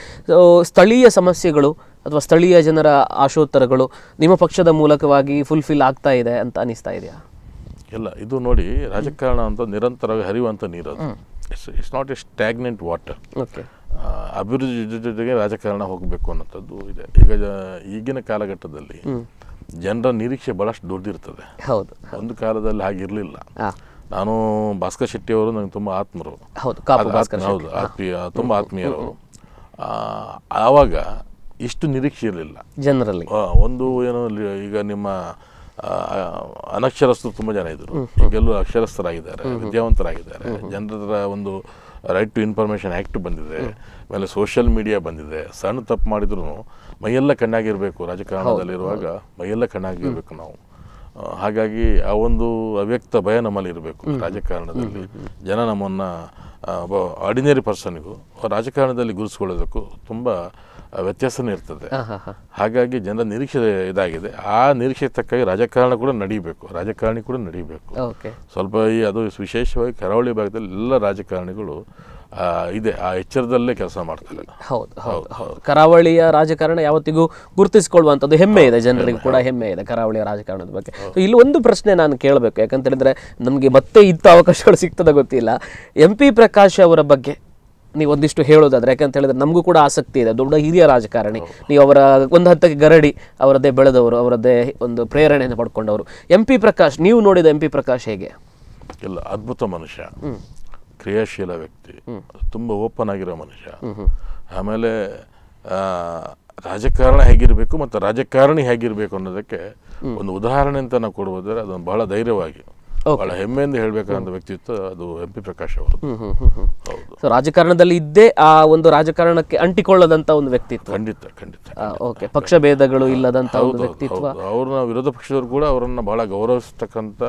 ಸ್ಥಳೀಯ ಸಮಸ್ಯೆಗಳು ಅಥವಾ ಸ್ಥಳೀಯ ಜನರ ಆಶೋತ್ತರಗಳು ನಿಮ್ಮ ಪಕ್ಷದ ಮೂಲಕವಾಗಿ ಫುಲ್ಫಿಲ್ ಆಗ್ತಾ ಇದೆ ಅಂತ ಅನಿಸ್ತಾ ಇದೆಯಾ? ಇಲ್ಲ, ಇದು ನೋಡಿ ರಾಜಕಾರಣ ಅಂತ ನಿರಂತರವಾಗಿ ಹರಿಯುವಂಥ ನೀರು, it's not a stagnant water. ಅಭಿವೃದ್ಧಿ ಜೊತೆಗೆ ರಾಜಕಾರಣ ಹೋಗಬೇಕು ಅನ್ನೋಂಥದ್ದು ಇದೆ. ಈಗಿನ ಕಾಲಘಟ್ಟದಲ್ಲಿ ಜನರ ನಿರೀಕ್ಷೆ ಭಾಳಷ್ಟು ದೊಡ್ಡದಿರ್ತದೆ. ಒಂದು ಕಾಲದಲ್ಲಿ ಹಾಗಿರಲಿಲ್ಲ. ನಾನು ಭಾಸ್ಕರ್ ಶೆಟ್ಟಿ ಅವರು ನನಗೆ ತುಂಬ ಆತ್ಮರು, ತುಂಬ ಆತ್ಮೀಯರವರು. ಆವಾಗ ಇಷ್ಟು ನಿರೀಕ್ಷೆ ಇರಲಿಲ್ಲ ಜನರಲ್ಲಿ. ಒಂದು ಏನೋ ಈಗ ನಿಮ್ಮ ಅನಕ್ಷರಸ್ಥರು ತುಂಬ ಜನ ಇದ್ದರು, ಈಗೆಲ್ಲೂ ಅಕ್ಷರಸ್ಥರಾಗಿದ್ದಾರೆ, ವಿದ್ಯಾವಂತರಾಗಿದ್ದಾರೆ. ಜನರ ಒಂದು ರೈಟ್ ಟು ಇನ್ಫಾರ್ಮೇಷನ್ ಆ್ಯಕ್ಟ್ ಬಂದಿದೆ, ಆಮೇಲೆ ಸೋಷಿಯಲ್ ಮೀಡಿಯಾ ಬಂದಿದೆ. ಸಣ್ಣ ತಪ್ಪು ಮಾಡಿದ್ರೂ ಮೈಯೆಲ್ಲ ಕಣ್ಣಾಗಿರಬೇಕು, ರಾಜಕಾರಣದಲ್ಲಿರುವಾಗ ಮೈಯೆಲ್ಲ ಕಣ್ಣಾಗಿರಬೇಕು ನಾವು. ಹಾಗಾಗಿ ಆ ಒಂದು ಅವ್ಯಕ್ತ ಭಯ ನಮ್ಮಲ್ಲಿ ಇರಬೇಕು ರಾಜಕಾರಣದಲ್ಲಿ. ಜನ ನಮ್ಮನ್ನು ಆರ್ಡಿನರಿ ಪರ್ಸನ್ಗೂ ರಾಜಕಾರಣದಲ್ಲಿ ಗುರುಸ್ಕೊಳ್ಳೋದಕ್ಕೂ ತುಂಬ ವ್ಯತ್ಯಾಸನೇ ಇರ್ತದೆ. ಹಾಗಾಗಿ ಜನರ ನಿರೀಕ್ಷೆ ಇದಾಗಿದೆ. ಆ ನಿರೀಕ್ಷೆಗೆ ತಕ್ಕಾಗಿ ರಾಜಕಾರಣ ಕೂಡ ನಡೀಬೇಕು, ರಾಜಕಾರಣಿ ಕೂಡ ನಡೀಬೇಕು. ಸ್ವಲ್ಪ ಈ ಅದು ವಿಶೇಷವಾಗಿ ಕರಾವಳಿ ಭಾಗದಲ್ಲಿ ಎಲ್ಲ ರಾಜಕಾರಣಿಗಳು ಇದೆ, ಆ ಎಚ್ಚರದಲ್ಲೇ ಕೆಲಸ ಮಾಡ್ತಾರೆ. ಹೌದು ಹೌದು, ಕರಾವಳಿಯ ರಾಜಕಾರಣ ಯಾವತ್ತಿಗೂ ಗುರುತಿಸಿಕೊಳ್ಳುವಂಥದ್ದು ಹೆಮ್ಮೆ ಇದೆ, ಜನರಿಗೂ ಕೂಡ ಹೆಮ್ಮೆ ಇದೆ ಕರಾವಳಿಯ ರಾಜಕಾರಣದ ಬಗ್ಗೆ. ಇಲ್ಲಿ ಒಂದು ಪ್ರಶ್ನೆ ನಾನು ಕೇಳಬೇಕು, ಯಾಕಂತೇಳಿದ್ರೆ ನಮಗೆ ಮತ್ತೆ ಇಂಥ ಅವಕಾಶಗಳು ಸಿಗ್ತದೆ ಗೊತ್ತಿಲ್ಲ. ಎಂ ಪಿ ಪ್ರಕಾಶ್ ಅವರ ಬಗ್ಗೆ ನೀವು ಒಂದಿಷ್ಟು ಹೇಳೋದಾದ್ರೆ, ಯಾಕಂತ ಹೇಳಿದ್ರೆ ನಮಗೂ ಕೂಡ ಆಸಕ್ತಿ ಇದೆ. ದೊಡ್ಡ ಹಿರಿಯ ರಾಜಕಾರಣಿ, ನೀವು ಅವರ ಒಂದು ಹಂತಕ್ಕೆ ಗರಡಿ, ಅವರದ್ದೇ ಬೆಳೆದವರು, ಅವರದ್ದೇ ಒಂದು ಪ್ರೇರಣೆಯನ್ನು ಪಡ್ಕೊಂಡವರು. ಎಂ ಪಿ ಪ್ರಕಾಶ್, ನೀವು ನೋಡಿದ ಎಂ ಪಿ ಪ್ರಕಾಶ್ ಹೇಗೆ? ಇಲ್ಲ, ಅದ್ಭುತ ಮನುಷ್ಯ, ಕ್ರಿಯಾಶೀಲ ವ್ಯಕ್ತಿ, ತುಂಬ ಓಪನ್ ಆಗಿರೋ ಮನುಷ್ಯ. ಆಮೇಲೆ ರಾಜಕಾರಣ ಹೇಗಿರಬೇಕು ಮತ್ತು ರಾಜಕಾರಣಿ ಹೇಗಿರಬೇಕು ಅನ್ನೋದಕ್ಕೆ ಒಂದು ಉದಾಹರಣೆ ಅಂತ ನಾವು ಕೊಡುವುದಾದ್ರೆ ಅದನ್ನು ಬಹಳ ಧೈರ್ಯವಾಗಿ ಬಹಳ ಹೆಮ್ಮೆಯಿಂದ ಹೇಳಬೇಕಾದಂಥ ವ್ಯಕ್ತಿತ್ವ ಅದು ಎಂ ಪಿ ಪ್ರಕಾಶ್ ಅವರು. ಹೌದು, ರಾಜಕಾರಣದಲ್ಲಿ ಇದ್ದೇ ಆ ಒಂದು ರಾಜಕಾರಣಕ್ಕೆ ಅಂಟಿಕೊಳ್ಳದಂತ ಒಂದು ವ್ಯಕ್ತಿತ್ವ. ಖಂಡಿತ ಖಂಡಿತ, ಪಕ್ಷ ಭೇದಗಳು ಇಲ್ಲದಂತ ವ್ಯಕ್ತಿತ್ವ. ಅವ್ರನ್ನ ವಿರೋಧ ಪಕ್ಷದವ್ರು ಕೂಡ ಅವರನ್ನ ಬಹಳ ಗೌರವಿಸತಕ್ಕಂತ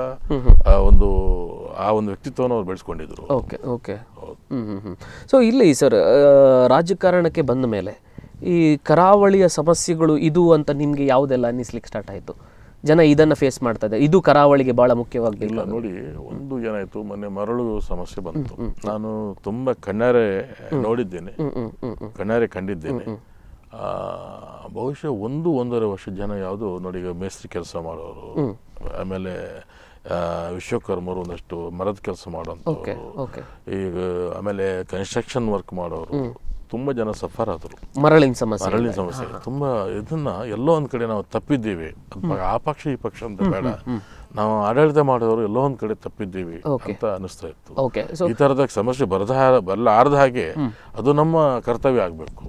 ಒಂದು ವ್ಯಕ್ತಿತ್ವವನ್ನು ಅವ್ರು ಬೆಳೆಸ್ಕೊಂಡಿದ್ರು. ಓಕೆ ಓಕೆ ಸೊ ಇಲ್ಲಿ ಸರ್, ರಾಜಕಾರಣಕ್ಕೆ ಬಂದ ಮೇಲೆ ಈ ಕರಾವಳಿಯ ಸಮಸ್ಯೆಗಳು ಇದು ಅಂತ ನಿಮ್ಗೆ ಯಾವುದೆಲ್ಲ ಅನ್ನಿಸ್ಲಿಕ್ಕೆ ಸ್ಟಾರ್ಟ್ ಆಯ್ತು? ಜನ ಇದನ್ನು ಫೇಸ್ ಮಾಡ್ತಾ ಇದ್ದಾರೆ, ಇದು ಕರಾವಳಿಗೆ ಭಾಳ ಮುಖ್ಯವಾಗಿಲ್ಲ. ನೋಡಿ, ಒಂದು ಏನಾಯಿತು, ಮೊನ್ನೆ ಮರಳು ಸಮಸ್ಯೆ ಬಂತು. ನಾನು ತುಂಬ ಕಣ್ಣಾರೆ ನೋಡಿದ್ದೇನೆ, ಕಣ್ಣಾರೆ ಕಂಡಿದ್ದೇನೆ. ಬಹುಶಃ 1-1.5 ವರ್ಷ ಜನ ಯಾವುದು ನೋಡಿ, ಈಗ ಮೇಸ್ತ್ರಿ ಕೆಲಸ ಮಾಡೋರು, ಆಮೇಲೆ ವಿಶ್ವಕರ್ಮರು, ಒಂದಷ್ಟು ಮರದ ಕೆಲಸ ಮಾಡೋಂಥವ್ರು, ಈಗ ಆಮೇಲೆ ಕನ್ಸ್ಟ್ರಕ್ಷನ್ ವರ್ಕ್ ಮಾಡೋರು, ತುಂಬ ಜನ ಸಫರ್ ಆದರು ಮರಳಿನ ಸಮಸ್ಯೆ ತುಂಬ. ಇದನ್ನು ಎಲ್ಲೋ ಒಂದು ಕಡೆ ನಾವು ತಪ್ಪಿದ್ದೀವಿ, ಆ ಪಕ್ಷ ಈ ಪಕ್ಷ ಅಂತ ಬೇಡ, ನಾವು ಆಡಳಿತ ಮಾಡೋರು ಎಲ್ಲೋ ಒಂದು ಕಡೆ ತಪ್ಪಿದ್ದೀವಿ ಅಂತ ಅನಿಸ್ತಾ ಇತ್ತು. ಈ ಥರದ ಸಮಸ್ಯೆ ಬರಲಾರದ ಹಾಗೆ ಅದು ನಮ್ಮ ಕರ್ತವ್ಯ ಆಗಬೇಕು,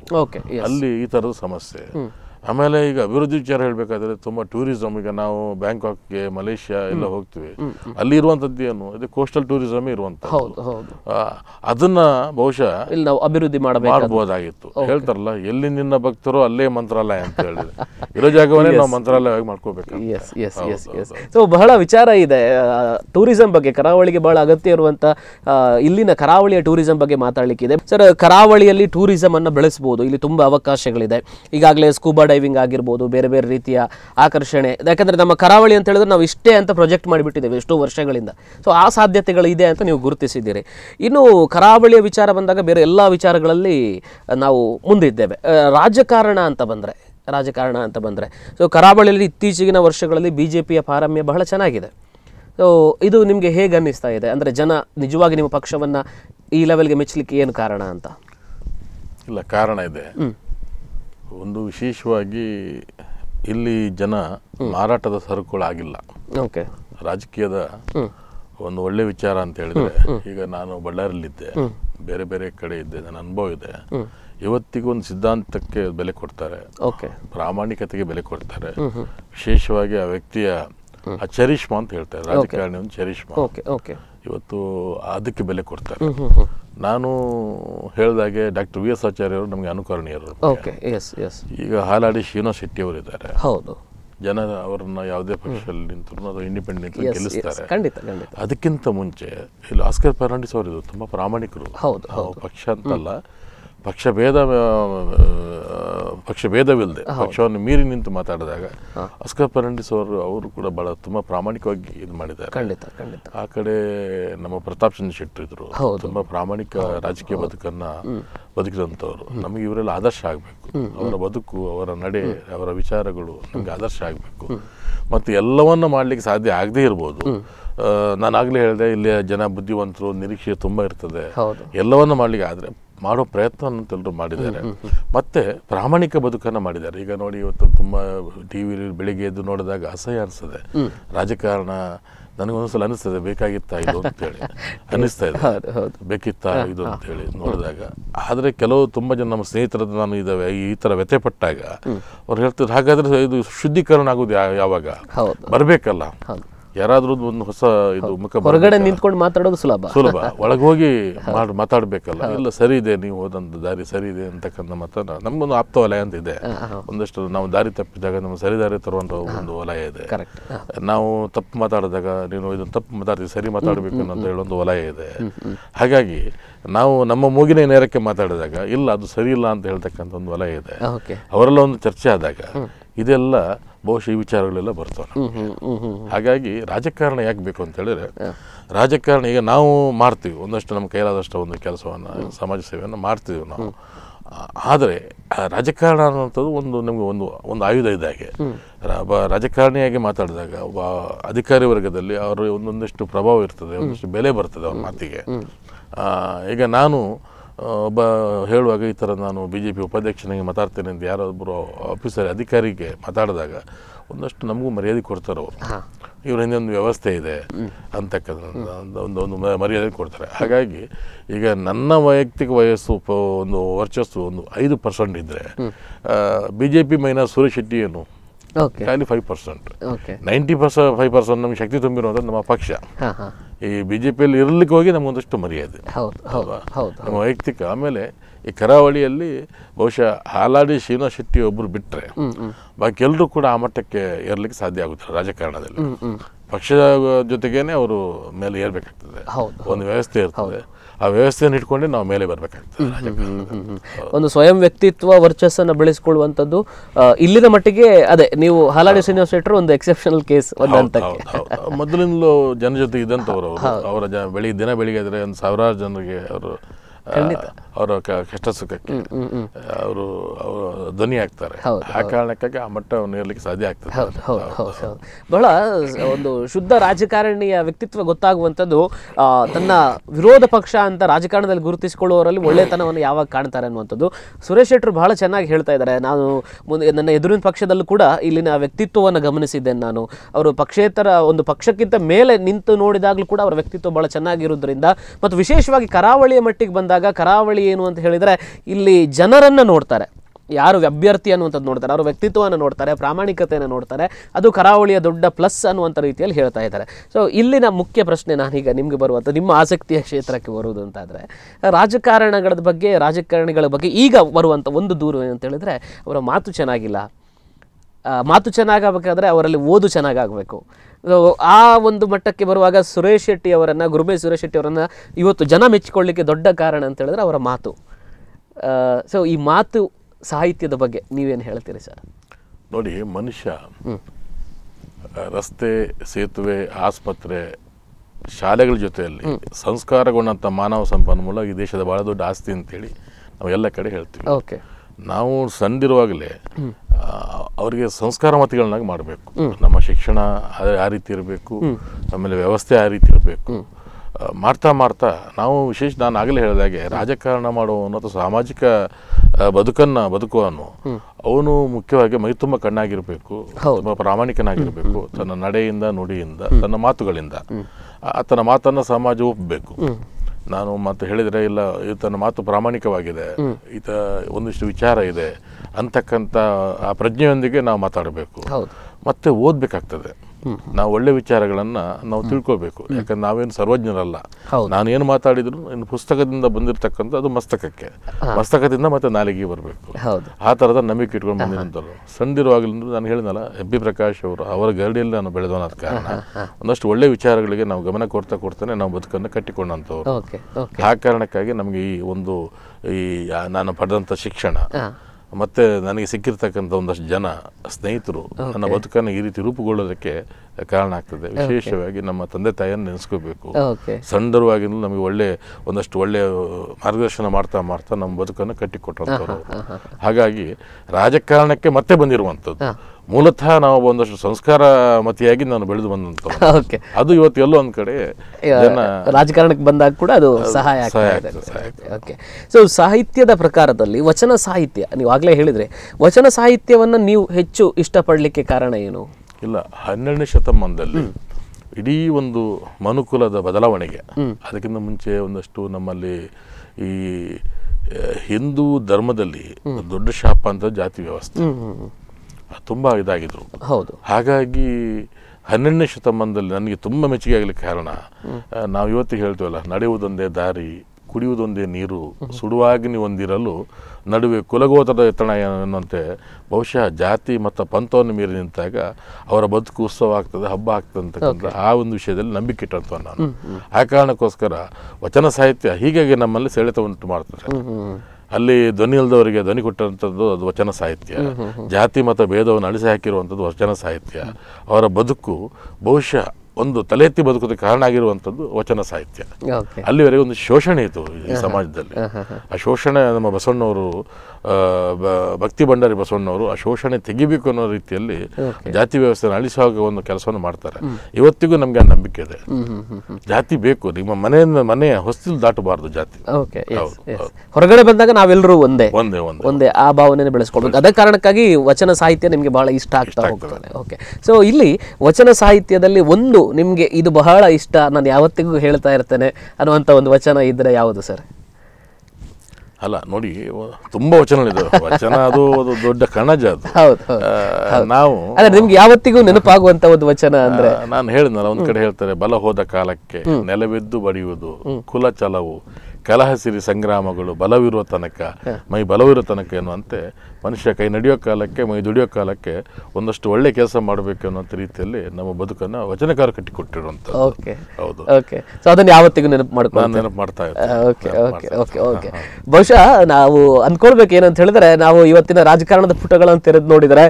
ಅಲ್ಲಿ ಈ ಥರದ ಸಮಸ್ಯೆ. ಆಮೇಲೆ ಈಗ ಅಭಿವೃದ್ಧಿ ವಿಚಾರ ಹೇಳಬೇಕಾದ್ರೆ ತುಂಬ ಟೂರಿಸಮ್, ಈಗ ನಾವು ಬ್ಯಾಂಕಾಕ್ಗೆ, ಮಲೇಷ್ಯಾ ಎಲ್ಲ ಹೋಗ್ತೀವಿ, ಅಲ್ಲಿ ಇರುವಂಥದ್ದು ಏನು ಇದೆ, ಕೋಸ್ಟಲ್ ಟೂರಿಸಮೇ ಇರುವಂಥದ್ದು. ಅದನ್ನ ಬಹುಶಃ ನಾವು ಅಭಿವೃದ್ಧಿ ಮಾಡಬಹುದಾಗಿತ್ತು. ಹೇಳ್ತಾರಲ್ಲ, ಎಲ್ಲಿ ನಿನ್ನ ಭಕ್ತರು ಅಲ್ಲೇ ಮಂತ್ರಾಲಯ ಅಂತ ಹೇಳಿದ್ರೆ, ಇರೋ ಜಾಗವನ್ನೇ ನಾವು ಮಂತ್ರಾಲಯವಾಗಿ ಮಾಡ್ಕೋಬೇಕು. ಬಹಳ ವಿಚಾರ ಇದೆ ಟೂರಿಸಂ ಬಗ್ಗೆ, ಕರಾವಳಿಗೆ ಬಹಳ ಅಗತ್ಯ ಇರುವಂತ ಇಲ್ಲಿನ ಕರಾವಳಿಯ ಟೂರಿಸಂ ಬಗ್ಗೆ ಮಾತಾಡ್ಲಿಕ್ಕಿದೆ ಸರ್. ಕರಾವಳಿಯಲ್ಲಿ ಟೂರಿಸಂ ಅನ್ನ ಬೆಳೆಸಬಹುದು, ಇಲ್ಲಿ ತುಂಬಾ ಅವಕಾಶಗಳಿದೆ. ಈಗಾಗಲೇ ಸ್ಕೂಬಾ ಡೈವಿಂಗ್ ಆಗಿರ್ಬೋದು, ಬೇರೆ ಬೇರೆ ರೀತಿಯ ಆಕರ್ಷಣೆ. ಯಾಕಂದ್ರೆ ನಮ್ಮ ಕರಾವಳಿ ಅಂತ ಹೇಳಿದ್ರೆ ನಾವು ಇಷ್ಟೇ ಅಂತ ಪ್ರೊಜೆಕ್ಟ್ ಮಾಡಿಬಿಟ್ಟಿದ್ದೇವೆ ಎಷ್ಟೋ ವರ್ಷಗಳಿಂದ. ಸೊ ಆ ಸಾಧ್ಯತೆಗಳಿದೆ ಅಂತ ನೀವು ಗುರುತಿಸಿದ್ದೀರಿ. ಇನ್ನು ಕರಾವಳಿಯ ವಿಚಾರ ಬಂದಾಗ ಬೇರೆ ಎಲ್ಲ ವಿಚಾರಗಳಲ್ಲಿ ನಾವು ಮುಂದಿದ್ದೇವೆ. ರಾಜಕಾರಣ ಅಂತ ಬಂದರೆ ಸೊ ಕರಾವಳಿಯಲ್ಲಿ ಇತ್ತೀಚಿನ ವರ್ಷಗಳಲ್ಲಿ ಬಿಜೆಪಿಯ ಪಾರಮ್ಯ ಬಹಳ ಚೆನ್ನಾಗಿದೆ. ಸೊ ಇದು ನಿಮಗೆ ಹೇಗೆ ಅನ್ನಿಸ್ತಾ ಇದೆ? ಅಂದರೆ ಜನ ನಿಜವಾಗಿ ನಿಮ್ಮ ಪಕ್ಷವನ್ನು ಈ ಲೆವೆಲ್ಗೆ ಮೆಚ್ಚಲಿಕ್ಕೆ ಏನು ಕಾರಣ ಅಂತ? ಇಲ್ಲ, ಕಾರಣ ಇದೆ. ಒಂದು ವಿಶೇಷವಾಗಿ ಇಲ್ಲಿ ಜನ ಮಾರಾಟದ ಸರಕುಗಳಾಗಿಲ್ಲ. ರಾಜಕೀಯದ ಒಂದು ಒಳ್ಳೆ ವಿಚಾರ ಅಂತ ಹೇಳಿದ್ರೆ, ಈಗ ನಾನು ಬಳ್ಳಾರಿಯಲ್ಲಿದ್ದೆ, ಬೇರೆ ಬೇರೆ ಕಡೆ ಇದ್ದೆ, ನನ್ನ ಅನುಭವ ಇದೆ. ಇವತ್ತಿಗೊಂದು ಸಿದ್ಧಾಂತಕ್ಕೆ ಬೆಲೆ ಕೊಡ್ತಾರೆ, ಪ್ರಾಮಾಣಿಕತೆಗೆ ಬೆಲೆ ಕೊಡ್ತಾರೆ. ವಿಶೇಷವಾಗಿ ಆ ವ್ಯಕ್ತಿಯ ಚರಿಷ್ಮಾ ಅಂತ ಹೇಳ್ತಾರೆ, ರಾಜಕಾರಣಿ ಒಂದು ಚರಿಷ್ಮಾ, ಇವತ್ತು ಅದಕ್ಕೆ ಬೆಲೆ ಕೊಡ್ತಾರೆ. ನಾನು ಹೇಳಿದಾಗೆ ಡಾಕ್ಟರ್ ವಿ ಎಸ್ ಆಚಾರ್ಯವರು ನಮಗೆ ಅನುಕರಣೀಯರು. ಈಗ ಹಾಲಾಡಿ ಶ್ರೀನಿವಾಸ ಶೆಟ್ಟಿ ಅವರು ಇದ್ದಾರೆ, ಜನ ಅವ್ರನ್ನ ಯಾವುದೇ ಪಕ್ಷದಲ್ಲಿ ನಿಂತರು ಇಂಡಿಪೆಂಡೆಂಟ್ ಗೆಲ್ಲಿಸ್ತಾರೆ. ಅದಕ್ಕಿಂತ ಮುಂಚೆ ಇಲ್ಲಿ ಆಸ್ಕರ್ ಫರ್ನಾಂಡಿಸ್ ಅವರು ತುಂಬಾ ಪ್ರಾಮಾಣಿಕರು. ಪಕ್ಷ ಅಂತಲ್ಲ, ಪಕ್ಷಭೇದವಿಲ್ಲದೆ ಪಕ್ಷವನ್ನು ಮೀರಿ ನಿಂತು ಮಾತಾಡಿದಾಗ ಆಸ್ಕರ್ ಫರ್ನಾಂಡಿಸ್ ಅವರು ಕೂಡ ಬಹಳ ತುಂಬಾ ಪ್ರಾಮಾಣಿಕವಾಗಿ ಇದು ಮಾಡಿದ್ದಾರೆ. ಆ ಕಡೆ ನಮ್ಮ ಪ್ರತಾಪ್ ಚಂದ್ರ ಶೆಟ್ಟಿ ಇದ್ರು, ತುಂಬಾ ಪ್ರಾಮಾಣಿಕ ರಾಜಕೀಯ ಬದುಕಿದಂಥವ್ರು. ನಮಗೆ ಇವರೆಲ್ಲ ಆದರ್ಶ ಆಗಬೇಕು. ಅವರ ಬದುಕು, ಅವರ ನಡೆ, ಅವರ ವಿಚಾರಗಳು ನಮ್ಗೆ ಆದರ್ಶ ಆಗಬೇಕು. ಮತ್ತು ಎಲ್ಲವನ್ನ ಮಾಡಲಿಕ್ಕೆ ಸಾಧ್ಯ ಆಗದೇ ಇರ್ಬೋದು. ನಾನು ಆಗಲೇ ಹೇಳಿದೆ, ಇಲ್ಲಿ ಜನ ಬುದ್ಧಿವಂತರು, ನಿರೀಕ್ಷೆ ತುಂಬ ಇರ್ತದೆ. ಎಲ್ಲವನ್ನ ಮಾಡಲಿಕ್ಕೆ ಆದರೆ ಮಾಡೋ ಪ್ರಯತ್ನ ಮಾಡಿದ್ದಾರೆ, ಮತ್ತೆ ಪ್ರಾಮಾಣಿಕ ಬದುಕನ್ನು ಮಾಡಿದ್ದಾರೆ. ಈಗ ನೋಡಿ, ಇವತ್ತು ತುಂಬ ಟಿ ವಿ ಬೆಳಿಗ್ಗೆ ಎದ್ದು ನೋಡಿದಾಗ ಅಸಹ್ಯ ಅನಿಸ್ತದೆ. ರಾಜಕಾರಣ ನನಗೊಂದ್ಸಲ ಅನಿಸ್ತದೆ, ಬೇಕಾಗಿತ್ತಾ ಇದು ಅಂತೇಳಿ ಅನ್ನಿಸ್ತಾ ಇದೆ, ಬೇಕಿತ್ತಾ ಇದು ಅಂತೇಳಿ ನೋಡಿದಾಗ. ಆದರೆ ಕೆಲವು ತುಂಬ ಜನ ನಮ್ಮ ಸ್ನೇಹಿತರದ್ದು ನಾನು ಇದ್ದಾವೆ ಈ ಥರ ವ್ಯಥೆ ಪಟ್ಟಾಗ ಅವ್ರು ಹೇಳ್ತಾರೆ, ಹಾಗಾದರೆ ಇದು ಶುದ್ಧೀಕರಣ ಆಗೋದು ಯಾವಾಗ ಬರಬೇಕಲ್ಲ. ಯಾರಾದ್ರೂ ಒಂದು ಹೊಸ ಇದು ಮುಖ ಹೊರಗಡೆ ನಿಂತ್ಕೊಂಡು ಮಾತಾಡೋದು ಸುಲಭ, ಒಳಗೆ ಹೋಗಿ ಮಾತಾಡ್ಬೇಕಲ್ಲ. ಎಲ್ಲ ಸರಿ ಇದೆ, ನೀವು ಹೋದಂತ ದಾರಿ ಸರಿ ಇದೆ ಅಂತಕ್ಕಂಥ ಮಾತನ್ನ. ನಮ್ಗೊಂದು ಆಪ್ತ ವಲಯ ಅಂತ ಇದೆ, ಒಂದಷ್ಟು ನಾವು ದಾರಿ ತಪ್ಪಿದಾಗ ನಮ್ಮ ಸರಿ ದಾರಿ ತರುವಂತ ಒಂದು ವಲಯ ಇದೆ. ನಾವು ತಪ್ಪು ಮಾತಾಡಿದಾಗ ನೀನು ಇದನ್ನು ತಪ್ಪು ಮಾತಾಡ್ತೀವಿ, ಸರಿ ಮಾತಾಡಬೇಕು ಅಂತ ಹೇಳೊಂದು ವಲಯ ಇದೆ. ಹಾಗಾಗಿ ನಾವು ನಮ್ಮ ಮೂಗಿನ ನೇರಕ್ಕೆ ಮಾತಾಡಿದಾಗ ಇಲ್ಲ ಅದು ಸರಿ ಇಲ್ಲ ಅಂತ ಹೇಳ್ತಕ್ಕಂಥ ಒಂದು ವಲಯ ಇದೆ. ಅವರೆಲ್ಲ ಒಂದು ಚರ್ಚೆ ಆದಾಗ ಇದೆಲ್ಲ ಬಹುಶಃ ಈ ವಿಚಾರಗಳೆಲ್ಲ ಬರ್ತವೆ. ಹಾಗಾಗಿ ರಾಜಕಾರಣ ಯಾಕೆ ಬೇಕು ಅಂತ ಹೇಳಿದ್ರೆ, ರಾಜಕಾರಣ ಈಗ ನಾವು ಮಾಡ್ತೀವಿ, ಒಂದಷ್ಟು ನಮ್ಮ ಕೈಲಾದಷ್ಟು ಒಂದು ಕೆಲಸವನ್ನು ಸಮಾಜ ಸೇವೆಯನ್ನು ಮಾಡ್ತೀವಿ ನಾವು. ಆದರೆ ರಾಜಕಾರಣ ಅನ್ನೋಂಥದ್ದು ಒಂದು ನಮಗೆ ಒಂದು ಒಂದು ಆಯುಧ ಇದ್ದಾಗೆ. ರಾಜಕಾರಣಿಯಾಗಿ ಮಾತಾಡಿದಾಗ ಒಬ್ಬ ಅಧಿಕಾರಿ ವರ್ಗದಲ್ಲಿ ಅವರು ಒಂದೊಂದಷ್ಟು ಪ್ರಭಾವ ಇರ್ತದೆ, ಒಂದಷ್ಟು ಬೆಲೆ ಬರ್ತದೆ ಅವ್ರ ಮಾತಿಗೆ. ಈಗ ನಾನು ಒಬ್ಬ ಹೇಳುವಾಗ ಈ ಥರ ನಾನು ಬಿ ಜೆ ಪಿ ಉಪಾಧ್ಯಕ್ಷನಾಗಿ ಮಾತಾಡ್ತೇನೆ ಅಂತ ಯಾರೊಬ್ಬರು ಆಫೀಸರ್ ಅಧಿಕಾರಿಗೆ ಮಾತಾಡಿದಾಗ ಒಂದಷ್ಟು ನಮಗೂ ಮರ್ಯಾದೆ ಕೊಡ್ತಾರೆ ಅವರು. ಇವ್ರ ಹಿಂದೆ ಒಂದು ವ್ಯವಸ್ಥೆ ಇದೆ ಅಂತಕ್ಕಂಥ ಒಂದು ಒಂದು ಮರ್ಯಾದೆ ಕೊಡ್ತಾರೆ. ಹಾಗಾಗಿ ಈಗ ನನ್ನ ವೈಯಕ್ತಿಕ ವಯಸ್ಸು ಒಂದು ವರ್ಚಸ್ಸು ಒಂದು 5% ಇದ್ದರೆ, B J P minus Suresh Shetty ಏನು ಖಾಲಿ 5%, 95% ನಮ್ಗೆ ಶಕ್ತಿ ತುಂಬಿರುವಂಥದ್ದು ನಮ್ಮ ಪಕ್ಷ. ಈ ಬಿಜೆಪಿಯಲ್ಲಿ ಇರಲಿಕ್ಕೆ ಹೋಗಿ ನಮಗೊಂದಷ್ಟು ಮರ್ಯಾದೆ ನಮ್ಮ ವೈಯಕ್ತಿಕ. ಆಮೇಲೆ ಈ ಕರಾವಳಿಯಲ್ಲಿ ಬಹುಶಃ ಹಾಲಾಡಿ ಶ್ರೀನಿವಾಸ ಶೆಟ್ಟಿ ಒಬ್ಬರು ಬಿಟ್ಟರೆ ಬಾಕಿ ಎಲ್ಲರೂ ಕೂಡ ಆ ಮಟ್ಟಕ್ಕೆ ಏರ್ಲಿಕ್ಕೆ ಸಾಧ್ಯ ಆಗುತ್ತೆ ರಾಜಕಾರಣದಲ್ಲಿ. ಪಕ್ಷದ ಜೊತೆಗೇನೆ ಅವರು ಮೇಲೆ ಏರ್ಬೇಕಾಗ್ತದೆ, ಒಂದು ವ್ಯವಸ್ಥೆ ಇರ್ತದೆ, ಆ ವ್ಯವಸ್ಥೆಯನ್ನು ಇಟ್ಕೊಂಡೆ ನಾವು ಮೇಲೆ ಬರಬೇಕಾಗ್ತದೆ. ಒಂದು ಸ್ವಯಂ ವ್ಯಕ್ತಿತ್ವ ವರ್ಚಸ್ಸನ್ನು ಬೆಳೆಸಿಕೊಳ್ಳುವಂಥದ್ದು ಇಲ್ಲಿನ ಮಟ್ಟಿಗೆ. ಅದೇ ನೀವು ಹಾಲಾಡಿ ಶ್ರೀನಿವಾಸ ಶೆಟ್ಟರು ಒಂದು ಎಕ್ಸೆಪ್ಷನಲ್ ಕೇಸ್. ಮೊದಲಿಂದಲೂ ಜನ ಜೊತೆ ಇದ್ದಂಥವ್ರು ಅವರು. ಅವರ ದಿನ ಬೆಳಿಗ್ಗೆ ಒಂದು ಸಾವಿರಾರು ಜನರಿಗೆ ಅವರು ಅವರ ಕಷ್ಟ ಸುಖಕ್ಕೆ ಅವರು ಧ್ವನಿ ಆಗ್ತಾರೆ. ಆ ಕಾರಣಕ್ಕಾಗಿ ಆ ಮಟ್ಟವನ್ನು ಏರ್ಲಿಕ್ಕೆ ಸಾಧ್ಯ ಆಗ್ತದೆ. ಬಹಳ ಒಂದು ಶುದ್ಧ ರಾಜಕಾರಣಿಯ ವ್ಯಕ್ತಿತ್ವ ಗೊತ್ತಾಗುವಂಥದ್ದು ತನ್ನ ವಿರೋಧ ಪಕ್ಷ ಅಂತ ರಾಜಕಾರಣದಲ್ಲಿ ಗುರುತಿಸಿಕೊಳ್ಳುವವರಲ್ಲಿ ಒಳ್ಳೆತನವನ್ನು ಯಾವಾಗ ಕಾಣ್ತಾರೆ ಅನ್ನುವಂಥದ್ದು. ಸುರೇಶ್ ಶೆಟ್ಟರು ಬಹಳ ಚೆನ್ನಾಗಿ ಹೇಳ್ತಾ ಇದ್ದಾರೆ. ನಾನು ಮುಂದೆ ನನ್ನ ಎದುರಿನ ಪಕ್ಷದಲ್ಲೂ ಕೂಡ ಇಲ್ಲಿನ ವ್ಯಕ್ತಿತ್ವವನ್ನು ಗಮನಿಸಿದ್ದೇನೆ ನಾನು. ಅವರು ಪಕ್ಷೇತರ ಒಂದು ಪಕ್ಷಕ್ಕಿಂತ ಮೇಲೆ ನಿಂತು ನೋಡಿದಾಗಲೂ ಕೂಡ ಅವರ ವ್ಯಕ್ತಿತ್ವ ಬಹಳ ಚೆನ್ನಾಗಿರೋದ್ರಿಂದ, ಮತ್ತು ವಿಶೇಷವಾಗಿ ಕರಾವಳಿಯ ಮಟ್ಟಿಗೆ ಬಂದಾಗ, ಕರಾವಳಿ ಏನು ಅಂತ ಹೇಳಿದರೆ ಇಲ್ಲಿ ಜನರನ್ನು ನೋಡ್ತಾರೆ, ಯಾರು ಅಭ್ಯರ್ಥಿ ಅನ್ನುವಂಥದ್ದು ನೋಡ್ತಾರೆ, ಅವರು ವ್ಯಕ್ತಿತ್ವವನ್ನು ನೋಡ್ತಾರೆ, ಪ್ರಾಮಾಣಿಕತೆಯನ್ನು ನೋಡ್ತಾರೆ. ಅದು ಕರಾವಳಿಯ ದೊಡ್ಡ ಪ್ಲಸ್ ಅನ್ನುವಂಥ ರೀತಿಯಲ್ಲಿ ಹೇಳ್ತಾ ಇದ್ದಾರೆ. ಸೊ ಇಲ್ಲಿನ ಮುಖ್ಯ ಪ್ರಶ್ನೆ ನಾನೀಗ ನಿಮಗೆ ಬರುವಂಥ, ನಿಮ್ಮ ಆಸಕ್ತಿಯ ಕ್ಷೇತ್ರಕ್ಕೆ ಬರುವುದು ಅಂತಾದರೆ, ರಾಜಕಾರಣಿಗಳ ಬಗ್ಗೆ ಈಗ ಬರುವಂಥ ಒಂದು ದೂರು ಏನಂತ ಹೇಳಿದರೆ, ಅವರ ಮಾತು ಚೆನ್ನಾಗಿಲ್ಲ, ಮಾತು ಚೆನ್ನಾಗಬೇಕಾದ್ರೆ ಅವರಲ್ಲಿ ಓದು ಚೆನ್ನಾಗಾಗಬೇಕು. ಆ ಒಂದು ಮಟ್ಟಕ್ಕೆ ಬರುವಾಗ ಸುರೇಶ್ ಶೆಟ್ಟಿ ಅವರನ್ನು, ಗುರುಮೆ ಸುರೇಶ್ ಶೆಟ್ಟಿ ಅವರನ್ನು ಇವತ್ತು ಜನ ಮೆಚ್ಚಿಕೊಳ್ಳಲಿಕ್ಕೆ ದೊಡ್ಡ ಕಾರಣ ಅಂತ ಹೇಳಿದ್ರೆ ಅವರ ಮಾತು. ಸೊ ಈ ಮಾತು ಸಾಹಿತ್ಯದ ಬಗ್ಗೆ ನೀವೇನು ಹೇಳ್ತೀರಿ ಸರ್? ನೋಡಿ, ಮನುಷ್ಯ ರಸ್ತೆ, ಸೇತುವೆ, ಆಸ್ಪತ್ರೆ, ಶಾಲೆಗಳ ಜೊತೆಯಲ್ಲಿ ಸಂಸ್ಕಾರಗೊಂಡಂಥ ಮಾನವ ಸಂಪನ್ಮೂಲ ಈ ದೇಶದ ಭಾಳ ದೊಡ್ಡ ಆಸ್ತಿ ಅಂತೇಳಿ ನಾವು ಎಲ್ಲ ಕಡೆ ಹೇಳ್ತೀವಿ. ನಾವು ಸಣ್ದಿರುವಾಗಲೇ ಅವರಿಗೆ ಸಂಸ್ಕಾರ ಮತಗಳನ್ನಾಗಿ ಮಾಡಬೇಕು. ನಮ್ಮ ಶಿಕ್ಷಣ ಆ ರೀತಿ ಇರಬೇಕು, ಆಮೇಲೆ ವ್ಯವಸ್ಥೆ ಆ ರೀತಿ ಇರಬೇಕು. ಮಾಡ್ತಾ ಮಾಡ್ತಾ ನಾವು ವಿಶೇಷ, ನಾನು ಆಗಲೇ ಹೇಳಿದಾಗೆ, ರಾಜಕಾರಣ ಮಾಡುವವನು ಅಥವಾ ಸಾಮಾಜಿಕ ಬದುಕುವನು ಅವನು ಮುಖ್ಯವಾಗಿ ಮೈ ತುಂಬ ಕಣ್ಣಾಗಿರಬೇಕು, ತುಂಬ ಪ್ರಾಮಾಣಿಕನಾಗಿರಬೇಕು. ತನ್ನ ನಡೆಯಿಂದ, ನುಡಿಯಿಂದ, ತನ್ನ ಮಾತುಗಳಿಂದ ತನ್ನ ಮಾತನ್ನು ಸಮಾಜ ಒಪ್ಪಬೇಕು. ನಾನು ಮತ್ತೆ ಹೇಳಿದ್ರೆ ಇಲ್ಲ ಈತನ ಮಾತು ಪ್ರಾಮಾಣಿಕವಾಗಿದೆ ಈತ ಒಂದಿಷ್ಟು ವಿಚಾರ ಇದೆ ಅಂತಕ್ಕಂತ ಆ ಪ್ರಜ್ಞೆಯೊಂದಿಗೆ ನಾವು ಮಾತಾಡಬೇಕು ಮತ್ತೆ ಓದಬೇಕಾಗುತ್ತದೆ ನಾವು ಒಳ್ಳೆ ವಿಚಾರಗಳನ್ನು ನಾವು ತಿಳ್ಕೋಬೇಕು ಯಾಕಂದ್ರೆ ನಾವೇನು ಸರ್ವಜ್ಞರಲ್ಲ ನಾನು ಏನು ಮಾತಾಡಿದ್ರು ಇನ್ನು ಪುಸ್ತಕದಿಂದ ಬಂದಿರತಕ್ಕಂಥ ಅದು ಮಸ್ತಕಕ್ಕೆ ಮಸ್ತಕದಿಂದ ಮತ್ತೆ ನಾಲಿಗೆ ಬರಬೇಕು ಆ ಥರದ ನಂಬಿಕೆ ಇಟ್ಕೊಂಡು ಬಂದಿರಂತರು ಸಣ್ದಿರುವಾಗಲಿಂದ ನಾನು ಹೇಳಿದ್ನಲ್ಲ ಎಬ್ಬಿ ಪ್ರಕಾಶ್ ಅವರು ಅವರ ಗರಡಿಯಲ್ಲಿ ನಾನು ಬೆಳೆದವನಾದ ಕಾರಣ ಒಂದಷ್ಟು ಒಳ್ಳೆ ವಿಚಾರಗಳಿಗೆ ನಾವು ಗಮನ ಕೊಡ್ತಾನೆ ನಾವು ಬದುಕನ್ನು ಕಟ್ಟಿಕೊಂಡಂಥವ್ರು ಆ ಕಾರಣಕ್ಕಾಗಿ ನಮಗೆ ಈ ಒಂದು ಈ ನಾನು ಪಡೆದಂಥ ಶಿಕ್ಷಣ ಮತ್ತೆ ನನಗೆ ಸಿಕ್ಕಿರ್ತಕ್ಕಂಥ ಒಂದಷ್ಟು ಜನ ಸ್ನೇಹಿತರು ನನ್ನ ಬದುಕನ್ನು ಈ ರೀತಿ ರೂಪುಗೊಳ್ಳೋದಕ್ಕೆ ಕಾರಣ ಆಗ್ತದೆ. ವಿಶೇಷವಾಗಿ ನಮ್ಮ ತಂದೆ ತಾಯಿಯನ್ನು ನೆನೆಸ್ಕೋಬೇಕು. ಸಣ್ಣವಾಗಿಂದಲೂ ನಮಗೆ ಒಂದಷ್ಟು ಒಳ್ಳೆಯ ಮಾರ್ಗದರ್ಶನ ಮಾಡ್ತಾ ಮಾಡ್ತಾ ನಮ್ಮ ಬದುಕನ್ನು ಕಟ್ಟಿಕೊಟ್ಟಂಥವ್ರು. ಹಾಗಾಗಿ ರಾಜಕಾರಣಕ್ಕೆ ಮತ್ತೆ ಬಂದಿರುವಂಥದ್ದು ಮೂಲತಃ ನಾವು ಒಂದಷ್ಟು ಸಂಸ್ಕಾರ ಮತಿಯಾಗಿ ನಾನು ಬೆಳೆದು ಬಂದಂಥವ್ರು. ಅದು ಇವತ್ತು ಎಲ್ಲೋ ಒಂದು ಕಡೆ ರಾಜಕಾರಣಕ್ಕೆ ಬಂದಾಗ ಕೂಡ ಅದು ಸಹಾಯ ಆಗ್ತದೆ. ಸೊ ಸಾಹಿತ್ಯದ ಪ್ರಕಾರದಲ್ಲಿ ವಚನ ಸಾಹಿತ್ಯ ನೀವು ಆಗಲೇ ಹೇಳಿದರೆ ವಚನ ಸಾಹಿತ್ಯವನ್ನು ನೀವು ಹೆಚ್ಚು ಇಷ್ಟಪಡಲಿಕ್ಕೆ ಕಾರಣ ಏನು? ಇಲ್ಲ, 12ನೇ ಶತಮಾನದಲ್ಲಿ ಇಡೀ ಒಂದು ಮನುಕುಲದ ಬದಲಾವಣೆಗೆ, ಅದಕ್ಕಿಂತ ಮುಂಚೆ ಒಂದಷ್ಟು ನಮ್ಮಲ್ಲಿ ಈ ಹಿಂದೂ ಧರ್ಮದಲ್ಲಿ ದೊಡ್ಡ ಶಾಪ ಅಂತ ಜಾತಿ ವ್ಯವಸ್ಥೆ ತುಂಬ ಇದಾಗಿದ್ರು. ಹಾಗಾಗಿ 12ನೇ ಶತಮಾನದಲ್ಲಿ ನನಗೆ ತುಂಬ ಮೆಚ್ಚುಗೆ ಆಗಲಿಕ್ಕೆ ಕಾರಣ, ನಾವು ಇವತ್ತಿಗೆ ಹೇಳ್ತೀವಲ್ಲ, ನಡೆಯುವುದೊಂದೇ ದಾರಿ ಕುಡಿಯುವುದೊಂದೇ ನೀರು ಸುಡುವಾಗ್ನಿ ಒಂದಿರಲು ನಡುವೆ ಕುಲಗೋತ್ರದ ಎತ್ತಣ ಎನ್ನುವಂತೆ ಬಹುಶಃ ಜಾತಿ ಮತ್ತು ಪಂಥವನ್ನು ಮೀರಿ ನಿಂತಾಗ ಅವರ ಬದುಕು ಉತ್ಸವ ಆಗ್ತದೆ, ಹಬ್ಬ ಆಗ್ತದೆ ಅಂತಕ್ಕಂಥ ಆ ಒಂದು ವಿಷಯದಲ್ಲಿ ನಂಬಿಕೆ ಇಟ್ಟಂತ ನಾನು. ಆ ಕಾರಣಕ್ಕೋಸ್ಕರ ವಚನ ಸಾಹಿತ್ಯ ಹೀಗಾಗಿ ನಮ್ಮಲ್ಲಿ ಸೆಳೆತ ಉಂಟು ಮಾಡ್ತಾರೆ. ಅಲ್ಲಿ ಧ್ವನಿ ಇಲ್ಲದವರಿಗೆ ಧ್ವನಿ ಕೊಟ್ಟಂಥದ್ದು ಅದು ವಚನ ಸಾಹಿತ್ಯ. ಜಾತಿ ಮತ್ತು ಭೇದವನ್ನು ಅಳಿಸಿ ಹಾಕಿರುವಂಥದ್ದು ವಚನ ಸಾಹಿತ್ಯ. ಅವರ ಬದುಕು ಬಹುಶಃ ಒಂದು ತಲೆ ಎತ್ತಿ ಬದುಕೋದಕ್ಕೆ ಕಾರಣ ಆಗಿರುವಂಥದ್ದು ವಚನ ಸಾಹಿತ್ಯ. ಅಲ್ಲಿವರೆಗೆ ಒಂದು ಶೋಷಣೆ ಇತ್ತು ಈ ಸಮಾಜದಲ್ಲಿ. ಆ ಶೋಷಣೆ ನಮ್ಮ ಬಸವಣ್ಣವರು, ಭಕ್ತಿ ಭಂಡಾರಿ ಬಸವಣ್ಣವರು ಆ ಶೋಷಣೆ ತೆಗಿಬೇಕು ಅನ್ನೋ ರೀತಿಯಲ್ಲಿ ಜಾತಿ ವ್ಯವಸ್ಥೆಯನ್ನು ಅಳಿಸುವಾಗ ಒಂದು ಕೆಲಸವನ್ನು ಮಾಡ್ತಾರೆ. ಇವತ್ತಿಗೂ ನಮ್ಗೆ ಆ ನಂಬಿಕೆ ಇದೆ. ಜಾತಿ ಬೇಕು, ನಿಮ್ಮ ಮನೆಯ ಹೊಸ್ತಿಲ್ ದಾಟಬಾರದು ಜಾತಿ. ಹೊರಗಡೆ ಬಂದಾಗ ನಾವೆಲ್ಲರೂ ಒಂದೇ ಆ ಭಾವನೆ ಬೆಳೆಸ್ಕೊಳ್ಬೇಕು. ಅದೇ ಕಾರಣಕ್ಕಾಗಿ ವಚನ ಸಾಹಿತ್ಯ ನಿಮ್ಗೆ ಬಹಳ ಇಷ್ಟ ಆಗ್ತಾ ಹೋಗ್ತದೆ. ಸೊ ಇಲ್ಲಿ ವಚನ ಸಾಹಿತ್ಯದಲ್ಲಿ ಒಂದು ನಿಮಗೆ ಇದು ಬಹಳ ಇಷ್ಟ, ನಾನು ಯಾವತ್ತಿಗೂ ಹೇಳ್ತಾ ಇರ್ತೇನೆ ಅನ್ನುವಂಥ ಒಂದು ವಚನ ಇದ್ರೆ ಯಾವುದು ಸರ್? ಅಲ್ಲ ನೋಡಿ, ತುಂಬಾ ವಚನಗಳಿದ್ದಾವೆ. ವಚನ ಅದು ಒಂದು ದೊಡ್ಡ ಕಣಜ. ಅದು ನಾವು ನಿಮ್ಗೆ ಯಾವತ್ತಿಗೂ ನೆನಪಾಗುವಂತ ಒಂದು ವಚನ ಅಂದ್ರೆ, ನಾನು ಹೇಳಿದ್ನಲ್ಲ, ಒಂದ್ ಕಡೆ ಹೇಳ್ತಾರೆ, ಬಲ ಹೋದ ಕಾಲಕ್ಕೆ ನೆಲವೆದ್ದು ಬಡಿಯುವುದು ಕುಲ ಚಲವು, ಕಲಹ ಸಿರಿ ಸಂಗ್ರಾಮಗಳು ಬಲವಿರುವ ತನಕ ಮೈ ಬಲವಿರೋ ತನಕ ಎನ್ನುವಂತೆ, ಮನುಷ್ಯ ಕೈ ನಡೆಯೋ ಕಾಲಕ್ಕೆ ಮೈ ದುಡಿಯೋ ಕಾಲಕ್ಕೆ ಒಂದಷ್ಟು ಒಳ್ಳೆ ಕೆಲಸ ಮಾಡಬೇಕು ಅನ್ನೋಂಥ ರೀತಿಯಲ್ಲಿ ನಮ್ಮ ಬದುಕನ್ನು ವಚನಕಾರ ಕಟ್ಟಿಕೊಟ್ಟಿರುವಂತ. ಹೌದು, ಅದನ್ನು ಯಾವತ್ತಿಗೂ ನೆನಪು ಮಾಡ್ತಾ ಇದ್ದೆ. ಬಹುಶಃ ನಾವು ಅನ್ಕೊಳ್ಬೇಕು ಏನಂತ ಹೇಳಿದ್ರೆ, ನಾವು ಇವತ್ತಿನ ರಾಜಕಾರಣದ ಪುಟಗಳನ್ನು ತೆರೆದು ನೋಡಿದರೆ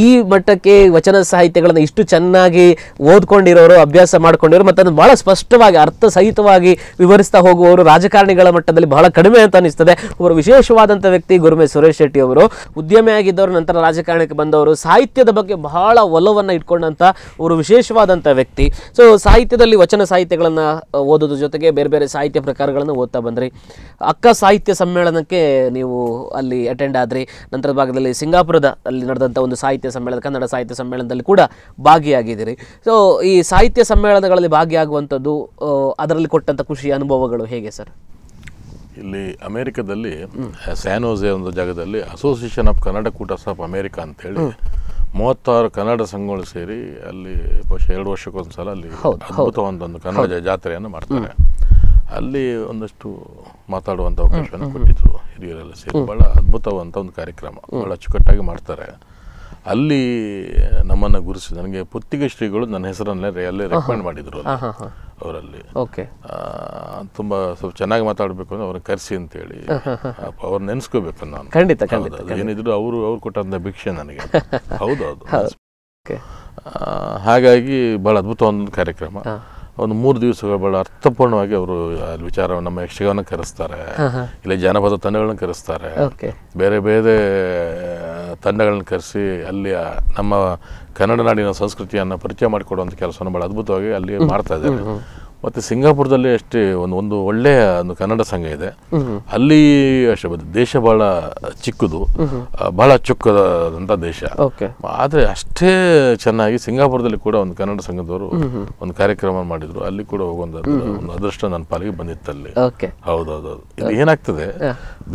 ಈ ಮಟ್ಟಕ್ಕೆ ವಚನ ಸಾಹಿತ್ಯಗಳನ್ನ ಇಷ್ಟು ಚೆನ್ನಾಗಿ ಓದ್ಕೊಂಡಿರೋರು, ಅಭ್ಯಾಸ ಮಾಡ್ಕೊಂಡಿರೋರು ಮತ್ತು ಅದನ್ನು ಬಹಳ ಸ್ಪಷ್ಟವಾಗಿ ಅರ್ಥ ಸಹಿತವಾಗಿ ವಿವರಿಸ್ತಾ ಹೋಗುವವರು ರಾಜಕಾರಣಿಗಳ ಮಟ್ಟದಲ್ಲಿ ಬಹಳ ಕಡಿಮೆ ಅಂತ ಅನಿಸ್ತದೆ. ಒಬ್ಬರು ವಿಶೇಷವಾದಂಥ ವ್ಯಕ್ತಿ ಗುರುಮೆ ಸುರೇಶ್ ಶೆಟ್ಟಿ ಅವರು, ಉದ್ಯಮಿಯಾಗಿದ್ದವರು, ನಂತರ ರಾಜಕಾರಣಕ್ಕೆ ಬಂದವರು, ಸಾಹಿತ್ಯದ ಬಗ್ಗೆ ಬಹಳ ಒಲವನ್ನು ಇಟ್ಕೊಂಡಂಥ ಅವರು ವಿಶೇಷವಾದಂಥ ವ್ಯಕ್ತಿ. ಸೊ ಸಾಹಿತ್ಯದಲ್ಲಿ ವಚನ ಸಾಹಿತ್ಯಗಳನ್ನು ಓದೋದ್ರ ಜೊತೆಗೆ ಬೇರೆ ಬೇರೆ ಸಾಹಿತ್ಯ ಪ್ರಕಾರಗಳನ್ನು ಓದ್ತಾ ಬಂದ್ರಿ. ಅಕ್ಕ ಸಾಹಿತ್ಯ ಸಮ್ಮೇಳನಕ್ಕೆ ನೀವು ಅಲ್ಲಿ ಅಟೆಂಡ್ ಆದ್ರಿ. ನಂತರದ ಭಾಗದಲ್ಲಿ ಸಿಂಗಾಪುರದ ಅಲ್ಲಿ ನಡೆದಂಥ ಒಂದು ಸಾಹಿತ್ಯ ಸಮ್ಮೇಳನ, ಕನ್ನಡ ಸಾಹಿತ್ಯ ಸಮ್ಮೇಳನದಲ್ಲಿ ಕೂಡ ಭಾಗಿಯಾಗಿದ್ದೀರಿ. ಸೊ ಈ ಸಾಹಿತ್ಯ ಸಮ್ಮೇಳನಗಳಲ್ಲಿ ಭಾಗಿಯಾಗುವಂಥದ್ದು, ಅದರಲ್ಲಿ ಕೊಟ್ಟಂಥ ಖುಷಿ, ಅನುಭವಗಳು ಹೇಗೆ ಸರ್? ಇಲ್ಲಿ ಅಮೇರಿಕಾದಲ್ಲಿ ಸ್ಯಾನೋಜೆ ಒಂದು ಜಾಗದಲ್ಲಿ ಅಸೋಸಿಯೇಷನ್ ಆಫ್ ಕನ್ನಡ ಕೂಟರ್ಸ್ ಆಫ್ ಅಮೇರಿಕಾ ಅಂತೇಳಿ 36 ಕನ್ನಡ ಸಂಘಗಳು ಸೇರಿ ಅಲ್ಲಿ ಬಹುಶಃ 2 ವರ್ಷಕ್ಕೊಂದ್ಸಲ ಅಲ್ಲಿ ಅದ್ಭುತವಾದೊಂದು ಕನ್ನಡ ಜಾತ್ರೆಯನ್ನು ಮಾಡ್ತಾರೆ. ಅಲ್ಲಿ ಒಂದಷ್ಟು ಮಾತಾಡುವಂಥ ಅವಕಾಶವನ್ನು ಕೊಟ್ಟಿದ್ರು ಹಿರಿಯರೆಲ್ಲ ಸೇರಿ. ಭಾಳ ಅದ್ಭುತವಂಥ ಒಂದು ಕಾರ್ಯಕ್ರಮ, ಭಾಳ ಅಚ್ಚುಕಟ್ಟಾಗಿ ಮಾಡ್ತಾರೆ. ಅಲ್ಲಿ ನಮ್ಮನ್ನು ಗುರುಸಿ ನನಗೆ ಪುತ್ತಿಗೆ ಶ್ರೀಗಳು ನನ್ನ ಹೆಸರನ್ನೇ ಅಲ್ಲೇ ರೆಕಮೆಂಡ್ ಮಾಡಿದ್ರು. ಅವರಲ್ಲಿ ತುಂಬ ಸ್ವಲ್ಪ ಚೆನ್ನಾಗಿ ಮಾತಾಡಬೇಕು ಅಂದ್ರೆ ಅವ್ರನ್ನ ಕರೆಸಿ ಅಂತೇಳಿ ಅವ್ರು ನೆನೆಸ್ಕೋಬೇಕು ನಾನು. ಖಂಡಿತ ಏನಿದ್ರು ಅವ್ರು ಕೊಟ್ಟಂಥ ಭಿಕ್ಷೆ ನನಗೆ. ಹೌದು ಹೌದು. ಹಾಗಾಗಿ ಭಾಳ ಅದ್ಭುತವಾದ ಕಾರ್ಯಕ್ರಮ. ಒಂದು 3 ದಿವಸಗಳು ಭಾಳ ಅರ್ಥಪೂರ್ಣವಾಗಿ ಅವರು ಅಲ್ಲಿ ವಿಚಾರ, ನಮ್ಮ ಯಕ್ಷಗಾನ ಕರೆಸ್ತಾರೆ, ಇಲ್ಲಿ ಜಾನಪದ ತಂಡಗಳನ್ನ ಕರೆಸ್ತಾರೆ, ಬೇರೆ ಬೇರೆ ತಂಡಗಳನ್ನ ಕರೆಸಿ ಅಲ್ಲಿ ನಮ್ಮ ಕನ್ನಡ ನಾಡಿನ ಸಂಸ್ಕೃತಿಯನ್ನು ಪರಿಚಯ ಮಾಡಿಕೊಡುವಂಥ ಕೆಲಸವನ್ನು ಭಾಳ ಅದ್ಭುತವಾಗಿ ಅಲ್ಲಿ ಮಾಡ್ತಾ ಇದ್ದಾರೆ. ಮತ್ತೆ ಸಿಂಗಾಪುರದಲ್ಲಿ ಅಷ್ಟೇ ಒಂದು ಒಳ್ಳೆ ಒಂದು ಕನ್ನಡ ಸಂಘ ಇದೆ ಅಲ್ಲಿ ಅಷ್ಟೇ ದೇಶ ಬಹಳ ಚಿಕ್ಕದು ಬಹಳ ಚುಕ್ಕದಂತ ದೇಶ ಆದರೆ ಅಷ್ಟೇ ಚೆನ್ನಾಗಿ ಸಿಂಗಾಪುರದಲ್ಲಿ ಕೂಡ ಒಂದು ಕನ್ನಡ ಸಂಘದವರು ಒಂದು ಕಾರ್ಯಕ್ರಮ ಮಾಡಿದ್ರು ಅಲ್ಲಿ ಕೂಡ ಒಂದು ಅದೃಷ್ಟ ನನ್ನ ಪಾಲಿಗೆ ಬಂದಿತ್ತು ಅಲ್ಲಿ ಹೌದು ಹೌದು ಇದು ಏನಾಗ್ತದೆ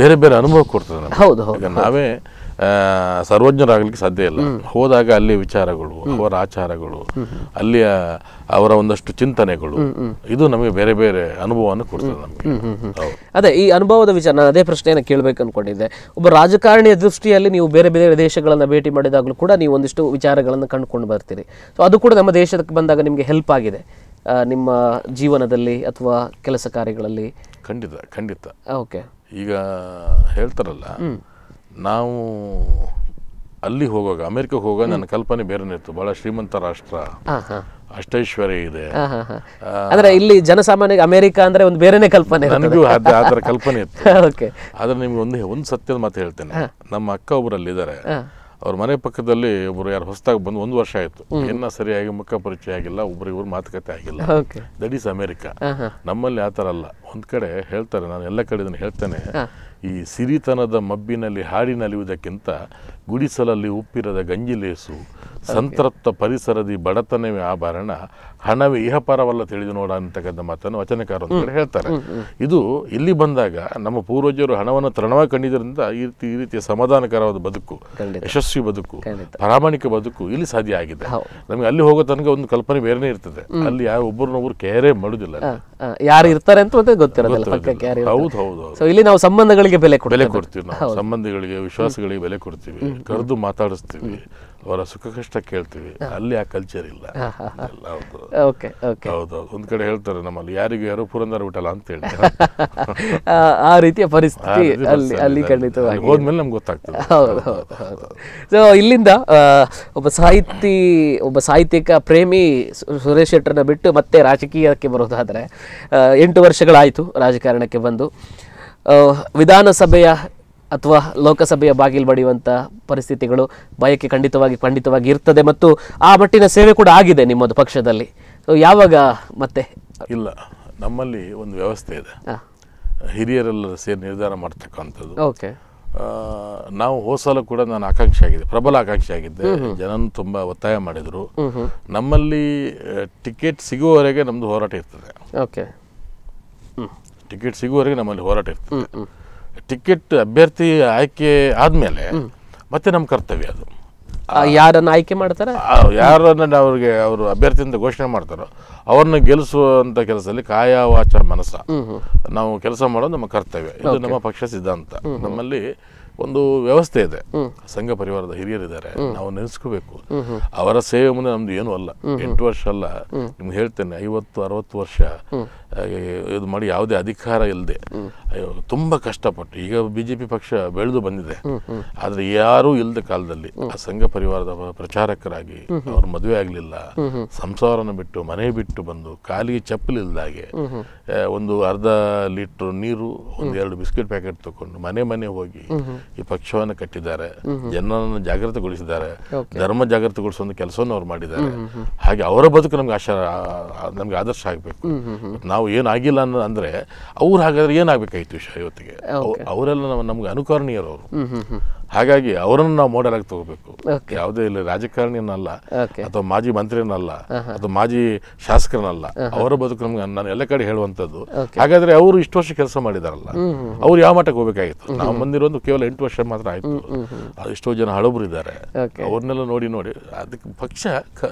ಬೇರೆ ಬೇರೆ ಅನುಭವ ಕೊಡ್ತದೆ ನಮಗೆ ನಾವೇ ಸರ್ವಜ್ಞರಾಗಲಿಕ್ಕೆ ಸಾಧ್ಯ ಇಲ್ಲ ಹೋದಾಗ ಅಲ್ಲಿ ವಿಚಾರಗಳು ಅವರ ಆಚಾರಗಳು ಅಲ್ಲಿಯ ಅವರ ಒಂದಷ್ಟು ಚಿಂತನೆಗಳು ಇದು ನಮಗೆ ಬೇರೆ ಬೇರೆ ಅನುಭವವನ್ನು ಕೊಡ್ತದೆ ನಮಗೆ ಅದೇ ಈ ಅನುಭವದ ವಿಚಾರ ನಾನು ಅದೇ ಪ್ರಶ್ನೆಯನ್ನು ಕೇಳಬೇಕು ಅಂದ್ಕೊಂಡಿದ್ದೆ ಒಬ್ಬ ರಾಜಕಾರಣಿಯ ದೃಷ್ಟಿಯಲ್ಲಿ ನೀವು ಬೇರೆ ಬೇರೆ ದೇಶಗಳನ್ನು ಭೇಟಿ ಮಾಡಿದಾಗಲೂ ಕೂಡ ನೀವು ಒಂದಿಷ್ಟು ವಿಚಾರಗಳನ್ನು ಕಂಡುಕೊಂಡು ಬರ್ತೀರಿ ಸೊ ಅದು ಕೂಡ ನಮ್ಮ ದೇಶಕ್ಕೆ ಬಂದಾಗ ನಿಮಗೆ ಹೆಲ್ಪ್ ಆಗಿದೆ ನಿಮ್ಮ ಜೀವನದಲ್ಲಿ ಅಥವಾ ಕೆಲಸ ಕಾರ್ಯಗಳಲ್ಲಿ ಖಂಡಿತ ಖಂಡಿತ ಓಕೆ ಈಗ ಹೇಳ್ತಾರಲ್ಲ ನಾವು ಅಲ್ಲಿ ಹೋಗುವಾಗ ಅಮೆರಿಕಕ್ಕೆ ಹೋಗುವಾಗ ನನ್ನ ಕಲ್ಪನೆ ಬೇರೆನೇ ಇತ್ತು ಬಹಳ ಶ್ರೀಮಂತ ರಾಷ್ಟ್ರ ಅಷ್ಟೈಶ್ವರ್ಯ ಇದೆ ಅಂದ್ರೆ ಇಲ್ಲಿ ಜನಸಾಮಾನ್ಯರಿಗೆ ಅಮೆರಿಕ ಅಂದ್ರೆ ಒಂದು ಬೇರೆನೇ ಕಲ್ಪನೆ ನನಗೂ ಆ ಥರ ಕಲ್ಪನೆ ಇತ್ತು ಆದರೆ ನಿಮ್ಗೆ ಒಂದು ಸತ್ಯದ ಮಾತು ಹೇಳ್ತೇನೆ ನಮ್ಮ ಅಕ್ಕ ಒಬ್ಬರಲ್ಲಿ ಇದ್ದಾರೆ ಅವ್ರ ಮನೆ ಪಕ್ಕದಲ್ಲಿ ಒಬ್ಬರು ಯಾರು ಹೊಸದಾಗಿ ಬಂದು ಒಂದು ವರ್ಷ ಆಯಿತು ಇನ್ನ ಸರಿಯಾಗಿ ಮುಖ ಪರಿಚಯ ಆಗಿಲ್ಲ ಒಬ್ಬರಿಗೊಬ್ಬರು ಮಾತುಕತೆ ಆಗಿಲ್ಲ ದಟ್ ಈಸ್ ಅಮೆರಿಕ ನಮ್ಮಲ್ಲಿ ಆ ಥರ ಅಲ್ಲ ಒಂದು ಕಡೆ ಹೇಳ್ತಾರೆ ನಾನು ಎಲ್ಲ ಕಡೆ ಇದನ್ನು ಹೇಳ್ತೇನೆ ಈ ಸಿರಿತನದ ಮಬ್ಬಿನಲ್ಲಿ ಹಾಡಿನಲಿಯುವುದಕ್ಕಿಂತ ಗುಡಿಸಲಲ್ಲಿ ಉಪ್ಪಿರದ ಗಂಜಿಲೇಸು ಸಂತೃಪ್ತ ಪರಿಸರದಿ ಬಡತನವೇ ಆಭರಣ ಹಣವೇ ಇಹಪರವಲ್ಲ ತಿಳಿದು ನೋಡ ಅಂತಕ್ಕಂಥ ಮಾತನ್ನು ವಚನಕಾರರು ಹೇಳ್ತಾರೆ ಇದು ಇಲ್ಲಿ ಬಂದಾಗ ನಮ್ಮ ಪೂರ್ವಜರು ಹಣವನ್ನು ತೃಣವಾಗಿ ಕಂಡಿದ್ದರಿಂದ ಈ ರೀತಿಯ ಸಮಾಧಾನಕರವಾದ ಬದುಕು ಯಶಸ್ವಿ ಬದುಕು ಪ್ರಾಮಾಣಿಕ ಬದುಕು ಇಲ್ಲಿ ಸಾಧ್ಯ ಆಗಿದೆ ನಮಗೆ ಅಲ್ಲಿ ಹೋಗೋ ತನಕ ಒಂದು ಕಲ್ಪನೆ ಬೇರೆನೇ ಇರ್ತದೆ ಅಲ್ಲಿ ಯಾರು ಒಬ್ಬರನ್ನೊಬ್ರು ಕೇರೇ ಮಾಡುದಿಲ್ಲ ಯಾರು ಇರ್ತಾರೆ ಅಂತ ಗೊತ್ತಿರೋದಿಲ್ಲ ಹೌದು ಹೌದು ಇಲ್ಲಿ ನಾವು ಸಂಬಂಧಗಳಿಗೆ ಬೆಲೆ ಕೊಡ್ತೀವಿ ನಾವು ಸಂಬಂಧಗಳಿಗೆ ವಿಶ್ವಾಸಗಳಿಗೆ ಬೆಲೆ ಕೊಡ್ತೀವಿ ಕರೆದು ಮಾತಾಡಿಸ್ತೀವಿ ಅವರ ಸುಖ ಕಷ್ಟ ಕೇಳ್ತೀವಿ ಅಲ್ಲಿ ಆ ಕಲ್ಚರ್ ಇಲ್ಲ ಹೌದು ಒಂದ್ ಕಡೆ ಹೇಳ್ತಾರೆ ನಮ್ಮಲ್ಲಿ ಯಾರಿಗೂ ಯಾರು ಪುರಂದರ ಊಟಲ್ಲ ಅಂತ ಹೇಳಿ ಆ ರೀತಿಯ ಪರಿಸ್ಥಿತಿ ಅಲ್ಲಿ ಅಲ್ಲಿ ಖಂಡಿತವಾಗಿ ಹೋದ್ಮೇಲೆ ನಮ್ಗೆ ಗೊತ್ತಾಗ್ತದೆ ಸೊ ಇಲ್ಲಿಂದ ಒಬ್ಬ ಸಾಹಿತ್ಯಿಕ ಪ್ರೇಮಿ ಸುರೇಶ್ ಶೆಟ್ಟರನ್ನ ಬಿಟ್ಟು ಮತ್ತೆ ರಾಜಕೀಯಕ್ಕೆ ಬರೋದಾದ್ರೆ 8 ವರ್ಷಗಳಾಯಿತು ರಾಜಕಾರಣಕ್ಕೆ ಬಂದು ವಿಧಾನಸಭೆಯ ಅಥವಾ ಲೋಕಸಭೆಯ ಬಾಗಿಲು ಬಡಿಯುವಂಥ ಪರಿಸ್ಥಿತಿಗಳು ಬಯಕೆ ಖಂಡಿತವಾಗಿ ಇರ್ತದೆ ಮತ್ತು ಆ ಮಟ್ಟಿನ ಸೇವೆ ಕೂಡ ಆಗಿದೆ ನಿಮ್ಮದು ಪಕ್ಷದಲ್ಲಿ ಸೊ ಯಾವಾಗ ಮತ್ತೆ ಇಲ್ಲ ನಮ್ಮಲ್ಲಿ ಒಂದು ವ್ಯವಸ್ಥೆ ಇದೆ ಹಿರಿಯರೆಲ್ಲರೂ ಸೇರಿ ನಿರ್ಧಾರ ಮಾಡ್ತಕ್ಕಂಥದ್ದು ಓಕೆ ನಾವು ಹೋಸಲು ಕೂಡ ನಾನು ಆಕಾಂಕ್ಷೆ ಆಗಿದೆ ಪ್ರಬಲ ಆಕಾಂಕ್ಷೆ ಆಗಿದ್ದೆ ಜನನು ತುಂಬ ಒತ್ತಾಯ ಮಾಡಿದರು ನಮ್ಮಲ್ಲಿ ಟಿಕೆಟ್ ಸಿಗುವವರೆಗೆ ನಮ್ಮದು ಹೋರಾಟ ಇರ್ತದೆ ಓಕೆ ಟಿಕೆಟ್ ಸಿಗುವವರೆಗೆ ನಮ್ಮಲ್ಲಿ ಹೋರಾಟ ಇರ್ತದೆ ಟಿಕೆಟ್ ಅಭ್ಯರ್ಥಿ ಆಯ್ಕೆ ಆದಮೇಲೆ ಮತ್ತೆ ನಮ್ಮ ಕರ್ತವ್ಯ ಅದು ಯಾರನ್ನು ಆಯ್ಕೆ ಮಾಡ್ತಾರೆ ಯಾರನ್ನ ಅವ್ರಿಗೆ ಅವರು ಅಭ್ಯರ್ಥಿ ಅಂತ ಘೋಷಣೆ ಮಾಡ್ತಾರೋ ಅವ್ರನ್ನ ಗೆಲ್ಲಿಸುವಂಥ ಕೆಲಸದಲ್ಲಿ ಕಾಯ ವಾಚ ಮನಸ್ಸ ನಾವು ಕೆಲಸ ಮಾಡೋದು ನಮ್ಮ ಕರ್ತವ್ಯ ಇದು ನಮ್ಮ ಪಕ್ಷ ಸಿದ್ಧಾಂತ ನಮ್ಮಲ್ಲಿ ಒಂದು ವ್ಯವಸ್ಥೆ ಇದೆ ಸಂಘ ಪರಿವಾರದ ಹಿರಿಯರಿದ್ದಾರೆ ನಾವು ನೆನೆಸ್ಕೋಬೇಕು ಅವರ ಸೇವೆ ಮುಂದೆ ನಮ್ದು ಏನು ಅಲ್ಲ 8 ವರ್ಷ ಅಲ್ಲ ನಿಮ್ಗೆ ಹೇಳ್ತೇನೆ 50-60 ವರ್ಷ ಇದು ಮಾಡಿ ಯಾವುದೇ ಅಧಿಕಾರ ಇಲ್ಲದೆ ತುಂಬಾ ಕಷ್ಟಪಟ್ಟು ಈಗ ಬಿಜೆಪಿ ಪಕ್ಷ ಬೆಳೆದು ಬಂದಿದೆ ಆದ್ರೆ ಯಾರೂ ಇಲ್ಲದ ಕಾಲದಲ್ಲಿ ಆ ಸಂಘ ಪರಿವಾರದ ಪ್ರಚಾರಕರಾಗಿ ಅವ್ರ ಮದುವೆ ಆಗ್ಲಿಲ್ಲ ಸಂಸಾರನ ಬಿಟ್ಟು ಮನೆ ಬಿಟ್ಟು ಬಂದು ಕಾಲಿಗೆ ಚಪ್ಪಲಿ ಇಲ್ದಾಗೆ ಒಂದು 1/2 ಲೀಟರ್ ನೀರು ಒಂದು 2 ಬಿಸ್ಕೆಟ್ ಪ್ಯಾಕೆಟ್ ತಕೊಂಡು ಮನೆ ಮನೆ ಹೋಗಿ ಈ ಪಕ್ಷವನ್ನು ಕಟ್ಟಿದ್ದಾರೆ ಜನರನ್ನು ಜಾಗೃತಗೊಳಿಸಿದ್ದಾರೆ ಧರ್ಮ ಜಾಗೃತಗೊಳಿಸುವ ಒಂದು ಕೆಲಸವನ್ನು ಅವ್ರು ಮಾಡಿದ್ದಾರೆ ಹಾಗೆ ಅವರ ಬದುಕು ನಮ್ಗೆ ಆದರ್ಶ ಆಗ್ಬೇಕು ನಾವು ಏನಾಗಿಲ್ಲ ಅಂದ್ರೆ ಅವ್ರು ಹಾಗಾದ್ರೆ ಏನಾಗಬೇಕಾಯ್ತು ಇವತ್ತಿಗೆ ಅವರೆಲ್ಲ ನಮ್ಗೆ ಅನುಕರಣೀಯರು ಅವರು ಹಾಗಾಗಿ ಅವರನ್ನು ನಾವು ಮಾಡೆಲ್ ಆಗಿ ತಗೋಬೇಕು ಯಾವುದೇ ಇಲ್ಲಿ ರಾಜಕಾರಣಿಯನ್ನಲ್ಲ ಅಥವಾ ಮಾಜಿ ಮಂತ್ರಿಯನ್ನಲ್ಲ ಅಥವಾ ಮಾಜಿ ಶಾಸಕರನ್ನಲ್ಲ ಅವರ ಬದುಕು ನಮ್ಗೆ ನಾನು ಎಲ್ಲ ಕಡೆ ಹೇಳುವಂಥದ್ದು ಹಾಗಾದ್ರೆ ಅವರು ಇಷ್ಟು ವರ್ಷ ಕೆಲಸ ಮಾಡಿದಾರಲ್ಲ ಅವ್ರು ಯಾವ ಮಟ್ಟಕ್ಕೆ ಹೋಗ್ಬೇಕಾಗಿತ್ತು ನಾವು ಬಂದಿರೋದು ಕೇವಲ 8 ವರ್ಷ ಮಾತ್ರ ಆಯ್ತು ಎಷ್ಟೋ ಜನ ಹಳಬರು ಇದ್ದಾರೆ ಅವ್ರನ್ನೆಲ್ಲ ನೋಡಿ ನೋಡಿ ಅದಕ್ಕೆ ಪಕ್ಷ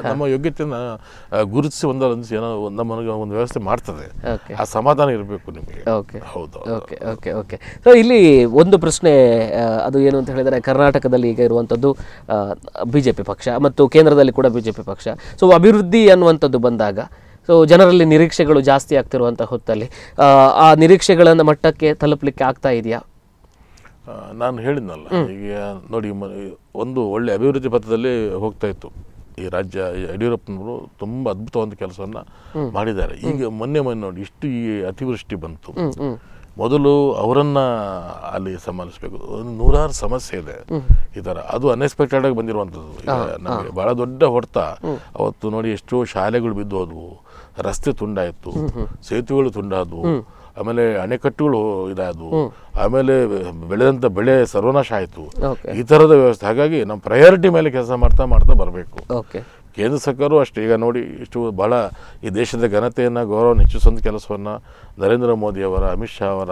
ನಮ್ಮ ಯೋಗ್ಯತೆಯನ್ನ ಗುರುತಿಸಿ ಒಂದೊಂದು ಏನೋ ನಮಗೆ ಒಂದು ವ್ಯವಸ್ಥೆ ಮಾಡ್ತದೆ ಆ ಸಮಾಧಾನ ಇರಬೇಕು ನಿಮಗೆ ಹೌದು ಓಕೆ ಸೊ ಇಲ್ಲಿ ಒಂದು ಪ್ರಶ್ನೆ ಅದು ಏನು ಅಂತ ಹೇಳಿದ್ರೆ ಕರ್ನಾಟಕದಲ್ಲಿ ಈಗ ಇರುವಂಥದ್ದು ಬಿಜೆಪಿ ಪಕ್ಷ ಮತ್ತು ಕೇಂದ್ರದಲ್ಲಿ ಕೂಡ ಬಿಜೆಪಿ ಪಕ್ಷ ಸೊ ಅಭಿವೃದ್ಧಿ ಅನ್ನುವಂಥದ್ದು ಬಂದಾಗ ಸೊ ಜನರಲ್ಲಿ ನಿರೀಕ್ಷೆಗಳು ಜಾಸ್ತಿ ಆಗ್ತಿರುವಂಥ ಹೊತ್ತಲ್ಲಿ ಆ ನಿರೀಕ್ಷೆಗಳನ್ನು ಮಟ್ಟಕ್ಕೆ ತಲುಪಲಿಕ್ಕೆ ಆಗ್ತಾ ಇದೆಯಾ ನಾನು ಹೇಳಿದ್ನಲ್ಲ ಈಗ ನೋಡಿ ಒಂದು ಒಳ್ಳೆ ಅಭಿವೃದ್ಧಿ ಪಥದಲ್ಲಿ ಹೋಗ್ತಾ ಇತ್ತು ಈ ರಾಜ್ಯ ಯಡಿಯೂರಪ್ಪನವರು ತುಂಬ ಅದ್ಭುತವಾದ ಕೆಲಸವನ್ನು ಮಾಡಿದ್ದಾರೆ ಈಗ ಮೊನ್ನೆ ನೋಡಿ ಇಷ್ಟು ಈ ಅತಿವೃಷ್ಟಿ ಬಂತು ಮೊದಲು ಅವರನ್ನ ಅಲ್ಲಿ ಸಮಾಲಿಸಬೇಕು. ಒಂದು 100 ಸಮಸ್ಯೆ ಇದೆ ಈ ಥರ, ಅದು ಅನ್ಎಕ್ಸ್ಪೆಕ್ಟೆಡ್ ಆಗಿ ಬಂದಿರುವಂಥದ್ದು. ನಮಗೆ ಭಾಳ ದೊಡ್ಡ ಹೊಡೆತ ಅವತ್ತು ನೋಡಿ, ಎಷ್ಟೋ ಶಾಲೆಗಳು ಬಿದ್ದು ಹೋದವು, ರಸ್ತೆ ತುಂಡಾಯಿತು, ಸೇತುವೆಗಳು ತುಂಡಾದವು, ಆಮೇಲೆ ಅಣೆಕಟ್ಟುಗಳು ಇದಾದವು, ಆಮೇಲೆ ಬೆಳೆದಂಥ ಬೆಳೆ ಸರ್ವನಾಶ ಆಯಿತು. ಈ ಥರದ ವ್ಯವಸ್ಥೆ. ಹಾಗಾಗಿ ನಮ್ಮ ಪ್ರಯಾರಿಟಿ ಮೇಲೆ ಕೆಲಸ ಮಾಡ್ತಾ ಮಾಡ್ತಾ ಬರಬೇಕು. ಕೇಂದ್ರ ಸರ್ಕಾರವು ಅಷ್ಟೇ ಈಗ ನೋಡಿ ಇಷ್ಟು ಬಹಳ ಈ ದೇಶದ ಘನತೆಯನ್ನು ಗೌರವ ಹೆಚ್ಚಿಸುವಂಥ ಕೆಲಸವನ್ನು ನರೇಂದ್ರ ಮೋದಿಯವರ, ಅಮಿತ್ ಶಾ ಅವರ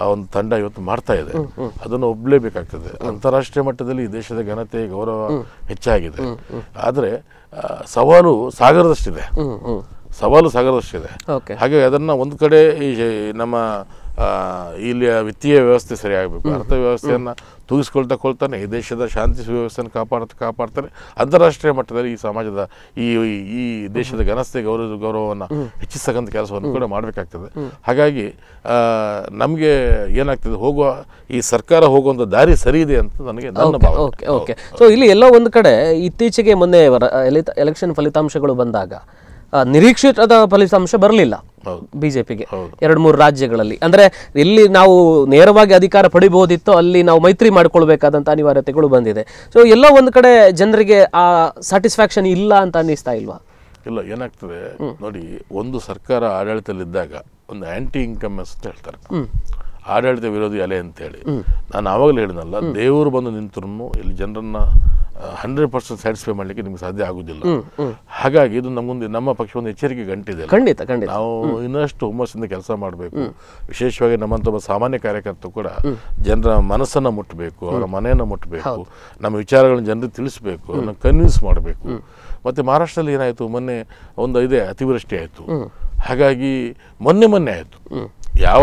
ಆ ಒಂದು ತಂಡ ಇವತ್ತು ಮಾಡ್ತಾ ಇದೆ. ಅದನ್ನು ಒಬ್ಬಲೇಬೇಕಾಗ್ತದೆ. ಅಂತಾರಾಷ್ಟ್ರೀಯ ಮಟ್ಟದಲ್ಲಿ ಈ ದೇಶದ ಘನತೆ ಗೌರವ ಹೆಚ್ಚಾಗಿದೆ. ಆದರೆ ಸವಾಲು ಸಾಗರದಷ್ಟಿದೆ, ಹಾಗೆ ಅದನ್ನು ಒಂದು ಕಡೆ ಈ ನಮ್ಮ ಇಲ್ಲಿಯ ವಿತ್ತೀಯ ವ್ಯವಸ್ಥೆ ಸರಿಯಾಗಬೇಕು, ಅರ್ಥವ್ಯವಸ್ಥೆಯನ್ನು ತೂಗಿಸ್ಕೊಳ್ತಾ ಕೊಳ್ತಾನೆ ಈ ದೇಶದ ಶಾಂತಿ ಸುವ್ಯವಸ್ಥೆಯನ್ನು ಕಾಪಾಡ್ತಾರೆ. ಅಂತಾರಾಷ್ಟ್ರೀಯ ಮಟ್ಟದಲ್ಲಿ ಈ ಸಮಾಜದ ಈ ದೇಶದ ಘನತೆ ಗೌರವವನ್ನು ಹೆಚ್ಚಿಸ್ತಕ್ಕಂಥ ಕೆಲಸವನ್ನು ಕೂಡ ಮಾಡಬೇಕಾಗ್ತದೆ. ಹಾಗಾಗಿ ನಮಗೆ ಏನಾಗ್ತದೆ, ಹೋಗುವ ಈ ಸರ್ಕಾರ ಹೋಗುವಂಥ ದಾರಿ ಸರಿ ಇದೆ ಅಂತ ನನಗೆ ನನ್ನ ಭಾವನೆ. ಓಕೆ ಓಕೆ ಸೊ ಇಲ್ಲಿ ಎಲ್ಲೋ ಒಂದು ಕಡೆ ಇತ್ತೀಚೆಗೆ ಮೊನ್ನೆ ಎಲೆಕ್ಷನ್ ಫಲಿತಾಂಶಗಳು ಬಂದಾಗ ನಿರೀಕ್ಷಿತ ಫಲಿತಾಂಶ ಬರಲಿಲ್ಲ ಬಿಜೆಪಿಗೆ. 2-3 ರಾಜ್ಯಗಳಲ್ಲಿ ಅಂದ್ರೆ ಇಲ್ಲಿ ನಾವು ನೇರವಾಗಿ ಅಧಿಕಾರ ಪಡಿಬಹುದಿತ್ತು, ಅಲ್ಲಿ ನಾವು ಮೈತ್ರಿ ಮಾಡ್ಕೊಳ್ಬೇಕಾದಂತ ಅನಿವಾರ್ಯತೆಗಳು ಬಂದಿದೆ. ಸೊ ಎಲ್ಲೋ ಒಂದ್ ಕಡೆ ಜನರಿಗೆ ಆ ಸ್ಯಾಟಿಸ್ಫ್ಯಾಕ್ಷನ್ ಇಲ್ಲ ಅಂತ ಅನ್ನಿಸ್ತಾ ಇಲ್ವಾ? ಇಲ್ಲ, ಏನಾಗ್ತದೆ ನೋಡಿ, ಒಂದು ಸರ್ಕಾರ ಆಡಳಿತದಲ್ಲಿದ್ದಾಗ ಒಂದು ಆಂಟಿ ಇನ್ಕಂಬೆನ್ಸ್ ಅಂತ ಹೇಳ್ತಾರೆ, ಆಡಳಿತ ವಿರೋಧಿ ಅಲೆ ಅಂತೇಳಿ. ನಾನು ಆವಾಗಲೇ ಹೇಳಿದ್ನಲ್ಲ, ದೇವರು ಬಂದು ನಿಂತರೂ ಇಲ್ಲಿ ಜನರನ್ನ 100% ಸ್ಯಾಟಿಸ್ಫೈ ಮಾಡಲಿಕ್ಕೆ ನಿಮ್ಗೆ ಸಾಧ್ಯ ಆಗುವುದಿಲ್ಲ. ಹಾಗಾಗಿ ಇದು ನಮಗೊಂದು, ನಮ್ಮ ಪಕ್ಷ ಒಂದು ಎಚ್ಚರಿಕೆ ಗಂಟಿದೆ. ಖಂಡಿತ ಖಂಡಿತ ನಾವು ಇನ್ನಷ್ಟು ಹುಮ್ಮಸ್ಸಿಂದ ಕೆಲಸ ಮಾಡಬೇಕು. ವಿಶೇಷವಾಗಿ ನಮ್ಮಂಥ ಒಬ್ಬ ಸಾಮಾನ್ಯ ಕಾರ್ಯಕರ್ತರು ಕೂಡ ಜನರ ಮನಸ್ಸನ್ನು ಮುಟ್ಟಬೇಕು, ಅವರ ಮನೆಯನ್ನು ಮುಟ್ಟಬೇಕು, ನಮ್ಮ ವಿಚಾರಗಳನ್ನು ಜನರಿಗೆ ತಿಳಿಸಬೇಕು, ಅದನ್ನು ಕನ್ವಿನ್ಸ್ ಮಾಡಬೇಕು. ಮತ್ತು ಮಹಾರಾಷ್ಟ್ರದಲ್ಲಿ ಏನಾಯಿತು, ಮೊನ್ನೆ ಒಂದು ಇದೆ ಅತಿವೃಷ್ಟಿ ಆಯಿತು. ಹಾಗಾಗಿ ಮೊನ್ನೆ ಆಯಿತು, ಯಾವ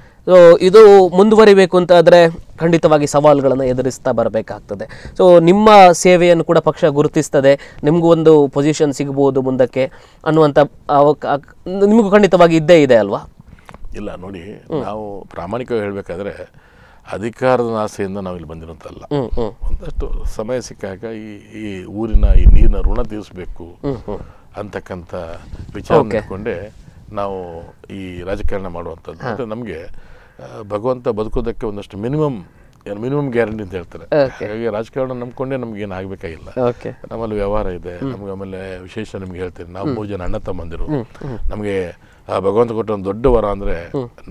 ಸೊ ಇದು ಮುಂದುವರಿಬೇಕು ಅಂತಾದರೆ ಖಂಡಿತವಾಗಿ ಸವಾಲುಗಳನ್ನು ಎದುರಿಸ್ತಾ ಬರಬೇಕಾಗ್ತದೆ. ಸೊ ನಿಮ್ಮ ಸೇವೆಯನ್ನು ಕೂಡ ಪಕ್ಷ ಗುರುತಿಸ್ತದೆ, ನಿಮಗೂ ಒಂದು ಪೊಸಿಷನ್ ಸಿಗ್ಬೋದು ಮುಂದಕ್ಕೆ ಅನ್ನುವಂಥ ನಿಮಗೂ ಖಂಡಿತವಾಗಿ ಇದ್ದೇ ಇದೆ ಅಲ್ವಾ? ಇಲ್ಲ ನೋಡಿ, ನಾವು ಪ್ರಾಮಾಣಿಕವಾಗಿ ಹೇಳಬೇಕಾದ್ರೆ ಅಧಿಕಾರದ ಆಸೆಯಿಂದ ನಾವು ಇಲ್ಲಿ ಬಂದಿರೋಂಥಲ್ಲ. ಒಂದಷ್ಟು ಸಮಯ ಸಿಕ್ಕಾಗ ಈ ಊರಿನ ಈ ನೀರಿನ ಋಣ ತೀರಿಸಬೇಕು ಅಂತಕ್ಕಂಥ ವಿಚಾರ ಮಾಡಿಕೊಂಡೆ ನಾವು ಈ ರಾಜಕಾರಣ ಮಾಡುವಂಥದ್ದು. ಮತ್ತು ನಮಗೆ ಭಗವಂತ ಬದುಕೋದಕ್ಕೆ ಒಂದಷ್ಟು ಮಿನಿಮಮ್ ಗ್ಯಾರಂಟಿ ಅಂತ ಹೇಳ್ತಾರೆ. ಹಾಗಾಗಿ ರಾಜಕಾರಣ ನಂಬ್ಕೊಂಡೆ ನಮ್ಗೆ ಏನು ಆಗಬೇಕಾಗಿಲ್ಲ. ನಮ್ಮಲ್ಲಿ ವ್ಯವಹಾರ ಇದೆ, ನಮ್ಗೆ ಆಮೇಲೆ ವಿಶೇಷ ನಿಮ್ಗೆ ಹೇಳ್ತೀನಿ, ನಾವು 3 ಜನ ಅಣ್ಣ ತಮ್ಮಂದಿರು. ನಮಗೆ ಭಗವಂತ ಕೊಟ್ಟ ಒಂದು ದೊಡ್ಡ ವರ ಅಂದರೆ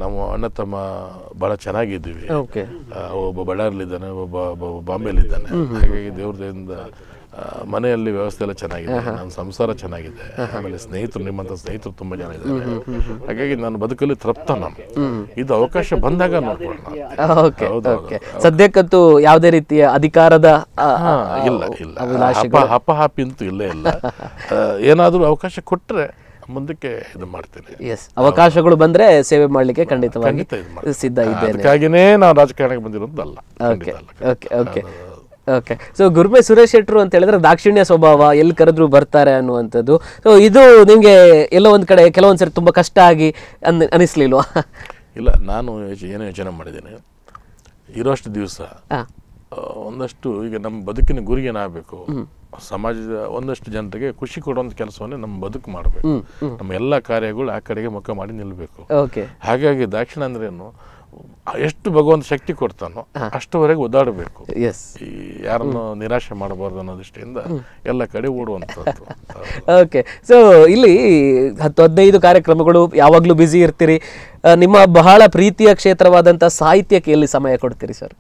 ನಮ್ಮ ಅಣ್ಣ ತಮ್ಮ ಭಾಳ ಚೆನ್ನಾಗಿದ್ದೀವಿ. ಒಬ್ಬ ಬಳ್ಳಾರಿಲಿದ್ದಾನೆ, ಒಬ್ಬ ಬಾಂಬೆಲಿದ್ದಾನೆ. ಹಾಗಾಗಿ ದೇವ್ರದಿಂದ ಮನೆಯಲ್ಲಿ ವ್ಯವಸ್ಥೆ ಎಲ್ಲ ಚೆನ್ನಾಗಿದೆ, ನನ್ನ ಸಂಸಾರ ಚೆನ್ನಾಗಿದೆ, ಆಮೇಲೆ ಸ್ನೇಹಿತರು ನಿಮ್ಮಂಥ ಸ್ನೇಹಿತರು ತುಂಬ ಜನ ಇದ್ದಾರೆ. ಹಾಗಾಗಿ ನಾನು ಬದುಕಲ್ಲಿ ತೃಪ್ತ. ನಾನು ಇದು ಅವಕಾಶ ಬಂದಾಗ ನೋಡ್ಕೊಳ್ಳೋಣ. ಸದ್ಯಕ್ಕಂತೂ ಯಾವುದೇ ರೀತಿಯ ಅಧಿಕಾರದ ಇಲ್ಲ, ಹಪಹಾಪಿ ಅಂತೂ ಇಲ್ಲೇ ಇಲ್ಲ. ಏನಾದರೂ ಅವಕಾಶ ಕೊಟ್ಟರೆ ಮುಂದಕ್ಕೆ ಇದು ಮಾಡ್ತೇನೆ. ಎಸ್, ಅವಕಾಶಗಳು ಬಂದ್ರೆ ಸೇವೆ ಮಾಡಲಿಕ್ಕೆ ಖಂಡಿತವಾಗಿ ಸಿದ್ಧ ಇದ್ದೇನೆ. ಅದಕ್ಕಾಗಿಯೇ ನಾನು ರಾಜಕಾರಣಕ್ಕೆ ಬಂದಿರೋದಲ್ಲ. Okay okay okay okay so Gurme Suresh ಶೆಟ್ರು ಅಂತ ಹೇಳಿದ್ರೆ ದಾಕ್ಷಿಣ್ಯ ಸ್ವಭಾವ, ಎಲ್ಲಿ ಕರೆದ್ರು ಬರ್ತಾರೆ ಅನ್ನುವಂಥದ್ದು. ಸೊ ಇದು ನಿಮಗೆ ಎಲ್ಲ ಒಂದು ಕಡೆ ಕೆಲವೊಂದ್ಸರಿ ತುಂಬ ಕಷ್ಟ ಆಗಿ ಅನಿಸ್ಲಿಲ್ವಾ? ಇಲ್ಲ, ನಾನು ಏನೋ ಯೋಚನೆ ಮಾಡಿದ್ದೇನೆ, ಇರೋಷ್ಟು ದಿವಸ ಒಂದಷ್ಟು ಈಗ ನಮ್ಮ ಬದುಕಿನ ಗುರಿ ಏನಾಗಬೇಕು, ಸಮಾಜದ ಒಂದಷ್ಟು ಜನರಿಗೆ ಖುಷಿ ಕೊಡುವಂಥ ಕೆಲಸವನ್ನೇ ನಮ್ಮ ಬದುಕು ಮಾಡಬೇಕು. ನಮ್ಮ ಎಲ್ಲ ಕಾರ್ಯಗಳು ಆ ಕಡೆಗೆ ಮುಖ ಮಾಡಿ ನಿಲ್ಲಬೇಕು. ಹಾಗಾಗಿ ದಾಕ್ಷಿಣ್ಯ ಅಂದ್ರೇನು, ಎಷ್ಟು ಭಗವಂತ ಶಕ್ತಿ ಕೊಡ್ತಾನೋ ಅಷ್ಟುವರೆಗೆ ಒದ್ದಾಡಬೇಕು. ಈ ಯಾರನ್ನು ನಿರಾಶೆ ಮಾಡಬಾರ್ದು ಅನ್ನೋ ದೃಷ್ಟಿಯಿಂದ ಎಲ್ಲ ಕಡೆ ಓಡುವಂಥದ್ದು. ಓಕೆ ಸೊ ಇಲ್ಲಿ 10-15 ಕಾರ್ಯಕ್ರಮಗಳು, ಯಾವಾಗಲೂ ಬ್ಯುಸಿ ಇರ್ತೀರಿ. ನಿಮ್ಮ ಬಹಳ ಪ್ರೀತಿಯ ಕ್ಷೇತ್ರವಾದಂಥ ಸಾಹಿತ್ಯಕ್ಕೆ ಎಲ್ಲಿ ಸಮಯ ಕೊಡ್ತೀರಿ ಸರ್?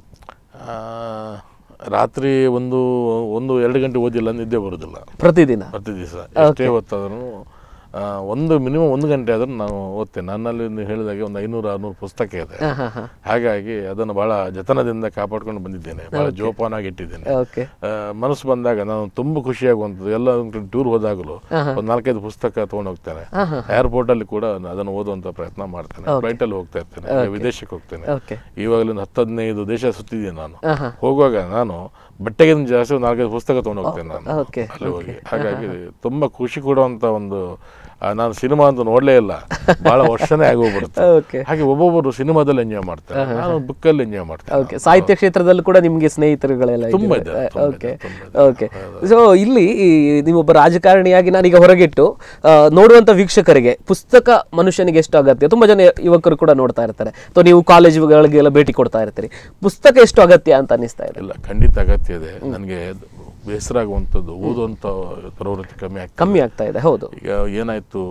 ರಾತ್ರಿ 1-2 ಗಂಟೆ ಓದಿಲ್ಲ ನಿದ್ದೆ ಬರುವುದಿಲ್ಲ. ಪ್ರತಿದಿನ ಎಷ್ಟೇ ಹೊತ್ತಾದ್ರೂ ಒಂದು ಮಿನಿಮಮ್ 1 ಗಂಟೆ ಆದರೂ ನಾನು ಓದ್ತೇನೆ. ನನ್ನಲ್ಲಿ ಹೇಳಿದಾಗೆ ಒಂದು 500-600 ಪುಸ್ತಕ ಇದೆ. ಹಾಗಾಗಿ ಅದನ್ನು ಬಹಳ ಜತನದಿಂದ ಕಾಪಾಡ್ಕೊಂಡು ಬಂದಿದ್ದೇನೆ, ಬಹಳ ಜೋಪಾನಾಗಿ ಇಟ್ಟಿದ್ದೇನೆ. ಮನಸ್ಸು ಬಂದಾಗ ನಾನು ತುಂಬ ಖುಷಿಯಾಗುವಂಥದ್ದು ಎಲ್ಲ ಟೂರ್ ಹೋದಾಗಲೂ ಒಂದು 4-5 ಪುಸ್ತಕ ತೊಗೊಂಡು ಹೋಗ್ತೇನೆ. ಏರ್ಪೋರ್ಟ್ ಅಲ್ಲಿ ಕೂಡ ಅದನ್ನು ಓದುವಂತ ಪ್ರಯತ್ನ ಮಾಡ್ತೇನೆ. ಫ್ಲೈಟ್ ಅಲ್ಲಿ ಹೋಗ್ತಾ ಇರ್ತೇನೆ, ವಿದೇಶಕ್ಕೆ ಹೋಗ್ತೇನೆ. ಇವಾಗಲೂ 10-15 ದೇಶ ಸುತ್ತಿದ್ದೇನೆ. ನಾನು ಹೋಗುವಾಗ ನಾನು ಬಟ್ಟೆಗೆ ಜಾಸ್ತಿ 4-5 ಪುಸ್ತಕ ತೊಗೊಂಡು ಹೋಗ್ತೇನೆ ನಾನು ಅಲ್ಲಿ ಹೋಗಿ. ಹಾಗಾಗಿ ತುಂಬಾ ಖುಷಿ ಕೊಡುವಂತ ಒಂದು, ನಾನು ಸಿನಿಮಾ ಅಂತ ನೋಡಲೇ ಇಲ್ಲ, ಬಹಳ ವರ್ಷನೇ ಆಗೋಗ್ಬಿಡುತ್ತೆ. ಹಾಗೆ ಒಬ್ಬೊಬ್ಬರು ಸಿನಿಮಾದಲ್ಲಿ ಎಂಜಾಯ್ ಮಾಡ್ತಾರೆ, ನಾನು ಬುಕ್ ಅಲ್ಲಿ ಎಂಜಾಯ್ ಮಾಡ್ತೇನೆ. ಸಾಹಿತ್ಯ ಕ್ಷೇತ್ರದಲ್ಲೂ ಕೂಡ ನಿಮಗೆ ಸ್ನೇಹಿತರುಗಳೆಲ್ಲ ತುಂಬಾ ಇದ್ದಾರೆ. ಸೊ ಇಲ್ಲಿ ನೀವೊಬ್ಬ ರಾಜಕಾರಣಿಯಾಗಿ ನಾನೀಗ ಹೊರಗಿಟ್ಟು ನೋಡುವಂತ ವೀಕ್ಷಕರಿಗೆ ಪುಸ್ತಕ ಮನುಷ್ಯನಿಗೆ ಎಷ್ಟು ಅಗತ್ಯ? ತುಂಬಾ ಜನ ಯುವಕರು ಕೂಡ ನೋಡ್ತಾ ಇರ್ತಾರೆ. ಅಥವಾ ನೀವು ಕಾಲೇಜುಗಳಿಗೆಲ್ಲ ಭೇಟಿ ಕೊಡ್ತಾ ಇರ್ತೀರಿ, ಪುಸ್ತಕ ಎಷ್ಟು ಅಗತ್ಯ ಅಂತ ಅನಿಸ್ತಾ ಇದೆ? ಇಲ್ಲ, ಖಂಡಿತ ಅಗತ್ಯ ಇದೆ. ನನಗೆ ಬೇಸರಾಗುವಂಥದ್ದು ಓದುವಂಥ ಪ್ರವೃತ್ತಿ ಕಮ್ಮಿ ಆಗ್ತಾ ಇದೆ. ಹೌದು, ಈಗ ಏನಾಯಿತು,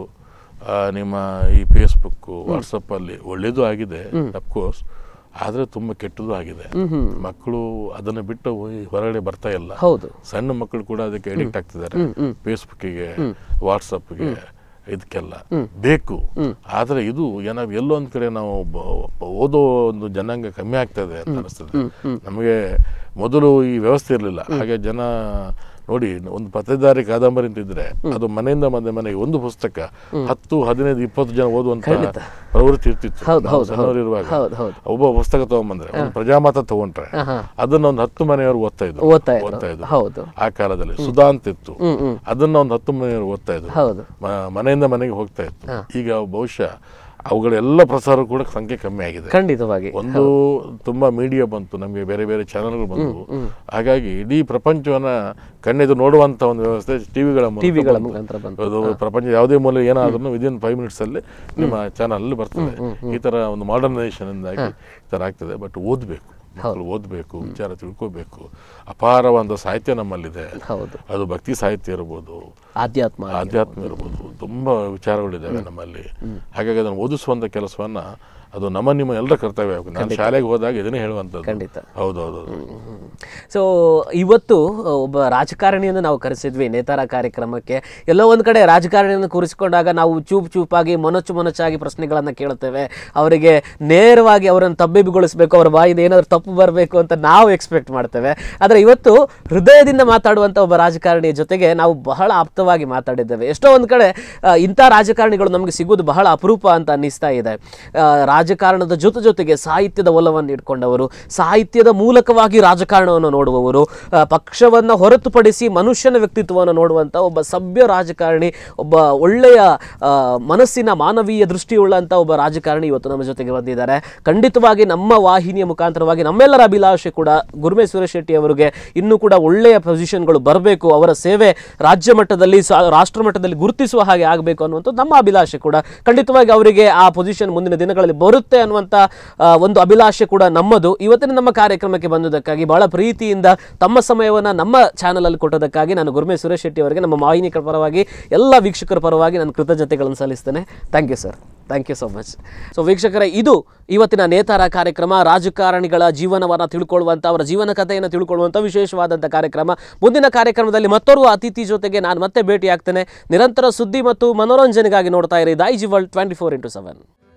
ನಿಮ್ಮ ಈ ಫೇಸ್ಬುಕ್ಕು ವಾಟ್ಸಪ್ಪಲ್ಲಿ ಒಳ್ಳೇದು ಆಗಿದೆ ಅಫ್ಕೋರ್ಸ್, ಆದರೆ ತುಂಬ ಕೆಟ್ಟದ್ದು ಆಗಿದೆ. ಮಕ್ಕಳು ಅದನ್ನು ಬಿಟ್ಟು ಹೊರಗಡೆ ಬರ್ತಾ ಇಲ್ಲ. ಸಣ್ಣ ಮಕ್ಕಳು ಕೂಡ ಅದಕ್ಕೆ ಅಡಿಕ್ಟ್ ಆಗ್ತಿದ್ದಾರೆ, ಫೇಸ್ಬುಕ್ಕಿಗೆ, ವಾಟ್ಸಪ್ಗೆ, ಇದಕ್ಕೆಲ್ಲ ಬೇಕು. ಆದರೆ ಇದು ಎಲ್ಲೊಂದು ಕಡೆ ನಾವು ಓದೋ ಒಂದು ಜನಾಂಗ ಕಮ್ಮಿ ಆಗ್ತದೆ ಅಂತ ಅನಿಸ್ತದೆ ನಮಗೆ. ಮೊದಲು ಈ ವ್ಯವಸ್ಥೆ ಇರಲಿಲ್ಲ. ಹಾಗೆ ಜನ ನೋಡಿ, ಒಂದು ಪತ್ತೇದಾರಿ ಕಾದಂಬರಿ ಅಂತಿದ್ರೆ ಅದು ಮನೆಯಿಂದ ಮನೆಗೆ ಒಂದು ಪುಸ್ತಕ 10, 15, 20 ಜನ ಓದುವಂತ ಪ್ರವೃತ್ತಿ ಇರ್ತಿತ್ತು ಸಣ್ಣವರಿರುವಾಗ. ಒಬ್ಬ ಪುಸ್ತಕ ತಗೊಂಡ್ಬಂದ್ರೆ, ಒಂದು ಪ್ರಜಾಮತ ತಗೊಂಡ್ರೆ ಅದನ್ನ ಒಂದು 10 ಮನೆಯವರು ಓದ್ತಾ ಇದ್ರು. ಆ ಕಾಲದಲ್ಲಿ ಸುಧಾ ಅಂತ ಇತ್ತು, ಅದನ್ನ ಒಂದು 10 ಮನೆಯವರು ಓದ್ತಾ ಇದ್ರು, ಮನೆಯಿಂದ ಮನೆಗೆ ಹೋಗ್ತಾ ಇತ್ತು. ಈಗ ಬಹುಶಃ ಅವುಗಳೆಲ್ಲ ಪ್ರಸಾರ ಕೂಡ ಸಂಖ್ಯೆ ಕಮ್ಮಿ ಆಗಿದೆ ಖಂಡಿತವಾಗಿ. ಒಂದು ತುಂಬಾ ಮೀಡಿಯಾ ಬಂತು, ನಮಗೆ ಬೇರೆ ಬೇರೆ ಚಾನೆಲ್ಗಳು ಬಂತು. ಹಾಗಾಗಿ ಇಡೀ ಪ್ರಪಂಚವನ್ನ ಕಣ್ಣೆದು ನೋಡುವಂತ ಒಂದು ವ್ಯವಸ್ಥೆ ಟಿವಿಗಳ ಮುಖಾಂತರ ಬಂತು. ಪ್ರಪಂಚ ಯಾವುದೇ ಮೂಲೆ ಏನಾದ್ರೂ ವಿದಿನ್ 5 minutes ಅಲ್ಲಿ ನಿಮ್ಮ ಚಾನಲ್ ಅಲ್ಲಿ ಬರ್ತದೆ. ಈ ತರ ಒಂದು ಮಾಡರ್ನೈಸೇಷನ್ ಇಂದಾಗಿ ಈ ತರ ಆಗ್ತದೆ. ಬಟ್ ಓದ್ಬೇಕು, ಮಕ್ಕಳು ಓದಬೇಕು, ವಿಚಾರ ತಿಳ್ಕೋಬೇಕು. ಅಪಾರವಾದ ಸಾಹಿತ್ಯ ನಮ್ಮಲ್ಲಿದೆ. ಅದು ಭಕ್ತಿ ಸಾಹಿತ್ಯ ಇರ್ಬೋದು, ಆಧ್ಯಾತ್ಮ ಇರ್ಬೋದು, ತುಂಬಾ ವಿಚಾರಗಳಿದ್ದಾವೆ ನಮ್ಮಲ್ಲಿ. ಹಾಗಾಗಿ ಅದನ್ನು ಓದಿಸುವಂತ ಕೆಲಸವನ್ನ, ಅದು ನಮ್ಮ ನಿಮ್ಮ ಎಲ್ಲರ ಕರ್ತವ್ಯ. ನಾನು ಶಾಲೆಗೆ ಹೋದಾಗ ಇದನ್ನೇ ಹೇಳುವಂಥದ್ದು. ಖಂಡಿತ, ಹೌದೌದು. ಸೊ ಇವತ್ತು ಒಬ್ಬ ರಾಜಕಾರಣಿಯನ್ನು ನಾವು ಕರೆಸಿದ್ವಿ ನೇತಾರ ಕಾರ್ಯಕ್ರಮಕ್ಕೆ. ಎಲ್ಲೋ ಒಂದು ಕಡೆ ರಾಜಕಾರಣಿಯನ್ನು ಕೂರಿಸಿಕೊಂಡಾಗ ನಾವು ಚೂಪಾಗಿ ಮೊನಚಾಗಿ ಪ್ರಶ್ನೆಗಳನ್ನು ಕೇಳುತ್ತೇವೆ. ಅವರಿಗೆ ನೇರವಾಗಿ ಅವರನ್ನು ತಬ್ಬಿಬುಗೊಳಿಸಬೇಕು, ಅವ್ರ ಬಾಯಿಂದ ಏನಾದರೂ ತಪ್ಪು ಬರಬೇಕು ಅಂತ ನಾವು ಎಕ್ಸ್ಪೆಕ್ಟ್ ಮಾಡ್ತೇವೆ. ಆದರೆ ಇವತ್ತು ಹೃದಯದಿಂದ ಮಾತಾಡುವಂಥ ಒಬ್ಬ ರಾಜಕಾರಣಿಯ ಜೊತೆಗೆ ನಾವು ಬಹಳ ಆಪ್ತವಾಗಿ ಮಾತಾಡಿದ್ದೇವೆ. ಎಷ್ಟೋ ಒಂದು ಕಡೆ ಇಂಥ ರಾಜಕಾರಣಿಗಳು ನಮಗೆ ಸಿಗೋದು ಬಹಳ ಅಪರೂಪ ಅಂತ ಅನ್ನಿಸ್ತಾ ಇದೆ. ರಾಜಕಾರಣದ ಜೊತೆಗೆ ಸಾಹಿತ್ಯದ ಒಲವನ್ನು ಇಟ್ಕೊಂಡವರು, ಸಾಹಿತ್ಯದ ಮೂಲಕವಾಗಿ ರಾಜಕಾರಣವನ್ನು ನೋಡುವವರು, ಪಕ್ಷವನ್ನು ಹೊರತುಪಡಿಸಿ ಮನುಷ್ಯನ ವ್ಯಕ್ತಿತ್ವವನ್ನು ನೋಡುವಂಥ ಒಬ್ಬ ಸಭ್ಯ ರಾಜಕಾರಣಿ, ಒಬ್ಬ ಒಳ್ಳೆಯ ಮನಸ್ಸಿನ ಮಾನವೀಯ ದೃಷ್ಟಿಯುಳ್ಳಂಥ ಒಬ್ಬ ರಾಜಕಾರಣಿ ಇವತ್ತು ನಮ್ಮ ಜೊತೆಗೆ ಬಂದಿದ್ದಾರೆ. ಖಂಡಿತವಾಗಿ ನಮ್ಮ ವಾಹಿನಿಯ ಮುಖಾಂತರವಾಗಿ ನಮ್ಮೆಲ್ಲರ ಅಭಿಲಾಷೆ ಕೂಡ ಗುರುಮೆ ಸುರೇಶ್ ಶೆಟ್ಟಿ ಅವರಿಗೆ ಇನ್ನೂ ಕೂಡ ಒಳ್ಳೆಯ ಪೊಸಿಷನ್ಗಳು ಬರಬೇಕು, ಅವರ ಸೇವೆ ರಾಜ್ಯ ಮಟ್ಟದಲ್ಲಿ ರಾಷ್ಟ್ರ ಮಟ್ಟದಲ್ಲಿ ಗುರುತಿಸುವ ಹಾಗೆ ಆಗಬೇಕು ಅನ್ನುವಂಥದ್ದು ನಮ್ಮ ಅಭಿಲಾಷೆ ಕೂಡ. ಖಂಡಿತವಾಗಿ ಅವರಿಗೆ ಆ ಪೊಸಿಷನ್ ಮುಂದಿನ ದಿನಗಳಲ್ಲಿ ಬರುತ್ತೆ ಅನ್ನುವಂಥ ಒಂದು ಅಭಿಲಾಷೆ ಕೂಡ ನಮ್ಮದು. ಇವತ್ತಿನ ನಮ್ಮ ಕಾರ್ಯಕ್ರಮಕ್ಕೆ ಬಂದದಕ್ಕಾಗಿ ಬಹಳ ಪ್ರೀತಿಯಿಂದ ತಮ್ಮ ಸಮಯವನ್ನು ನಮ್ಮ ಚಾನಲಲ್ಲಿ ಕೊಟ್ಟೋದಕ್ಕಾಗಿ ನಾನು ಗುರುಮೆ ಸುರೇಶ್ ಶೆಟ್ಟಿ ಅವರಿಗೆ ನಮ್ಮ ವಾಹಿನಿಕರ ಪರವಾಗಿ, ಎಲ್ಲ ವೀಕ್ಷಕರ ಪರವಾಗಿ ನಾನು ಕೃತಜ್ಞತೆಗಳನ್ನು ಸಲ್ಲಿಸ್ತೇನೆ. Thank you sir, thank you so much. So ವೀಕ್ಷಕರೇ, ಇದು ಇವತ್ತಿನ ನೇತಾರ ಕಾರ್ಯಕ್ರಮ. ರಾಜಕಾರಣಿಗಳ ಜೀವನವನ್ನು ತಿಳ್ಕೊಳ್ಳುವಂಥ, ಅವರ ಜೀವನ ಕಥೆಯನ್ನು ತಿಳ್ಕೊಳ್ಳುವಂಥ ವಿಶೇಷವಾದಂಥ ಕಾರ್ಯಕ್ರಮ. ಮುಂದಿನ ಕಾರ್ಯಕ್ರಮದಲ್ಲಿ ಮತ್ತೋರ್ವ ಅತಿಥಿ ಜೊತೆಗೆ ನಾನು ಮತ್ತೆ ಭೇಟಿಯಾಗ್ತೇನೆ. ನಿರಂತರ ಸುದ್ದಿ ಮತ್ತು ಮನೋರಂಜನೆಗಾಗಿ ನೋಡ್ತಾ ಇರಿ ದ ಐಜಿ ವರ್ಲ್ಡ್ 24x7.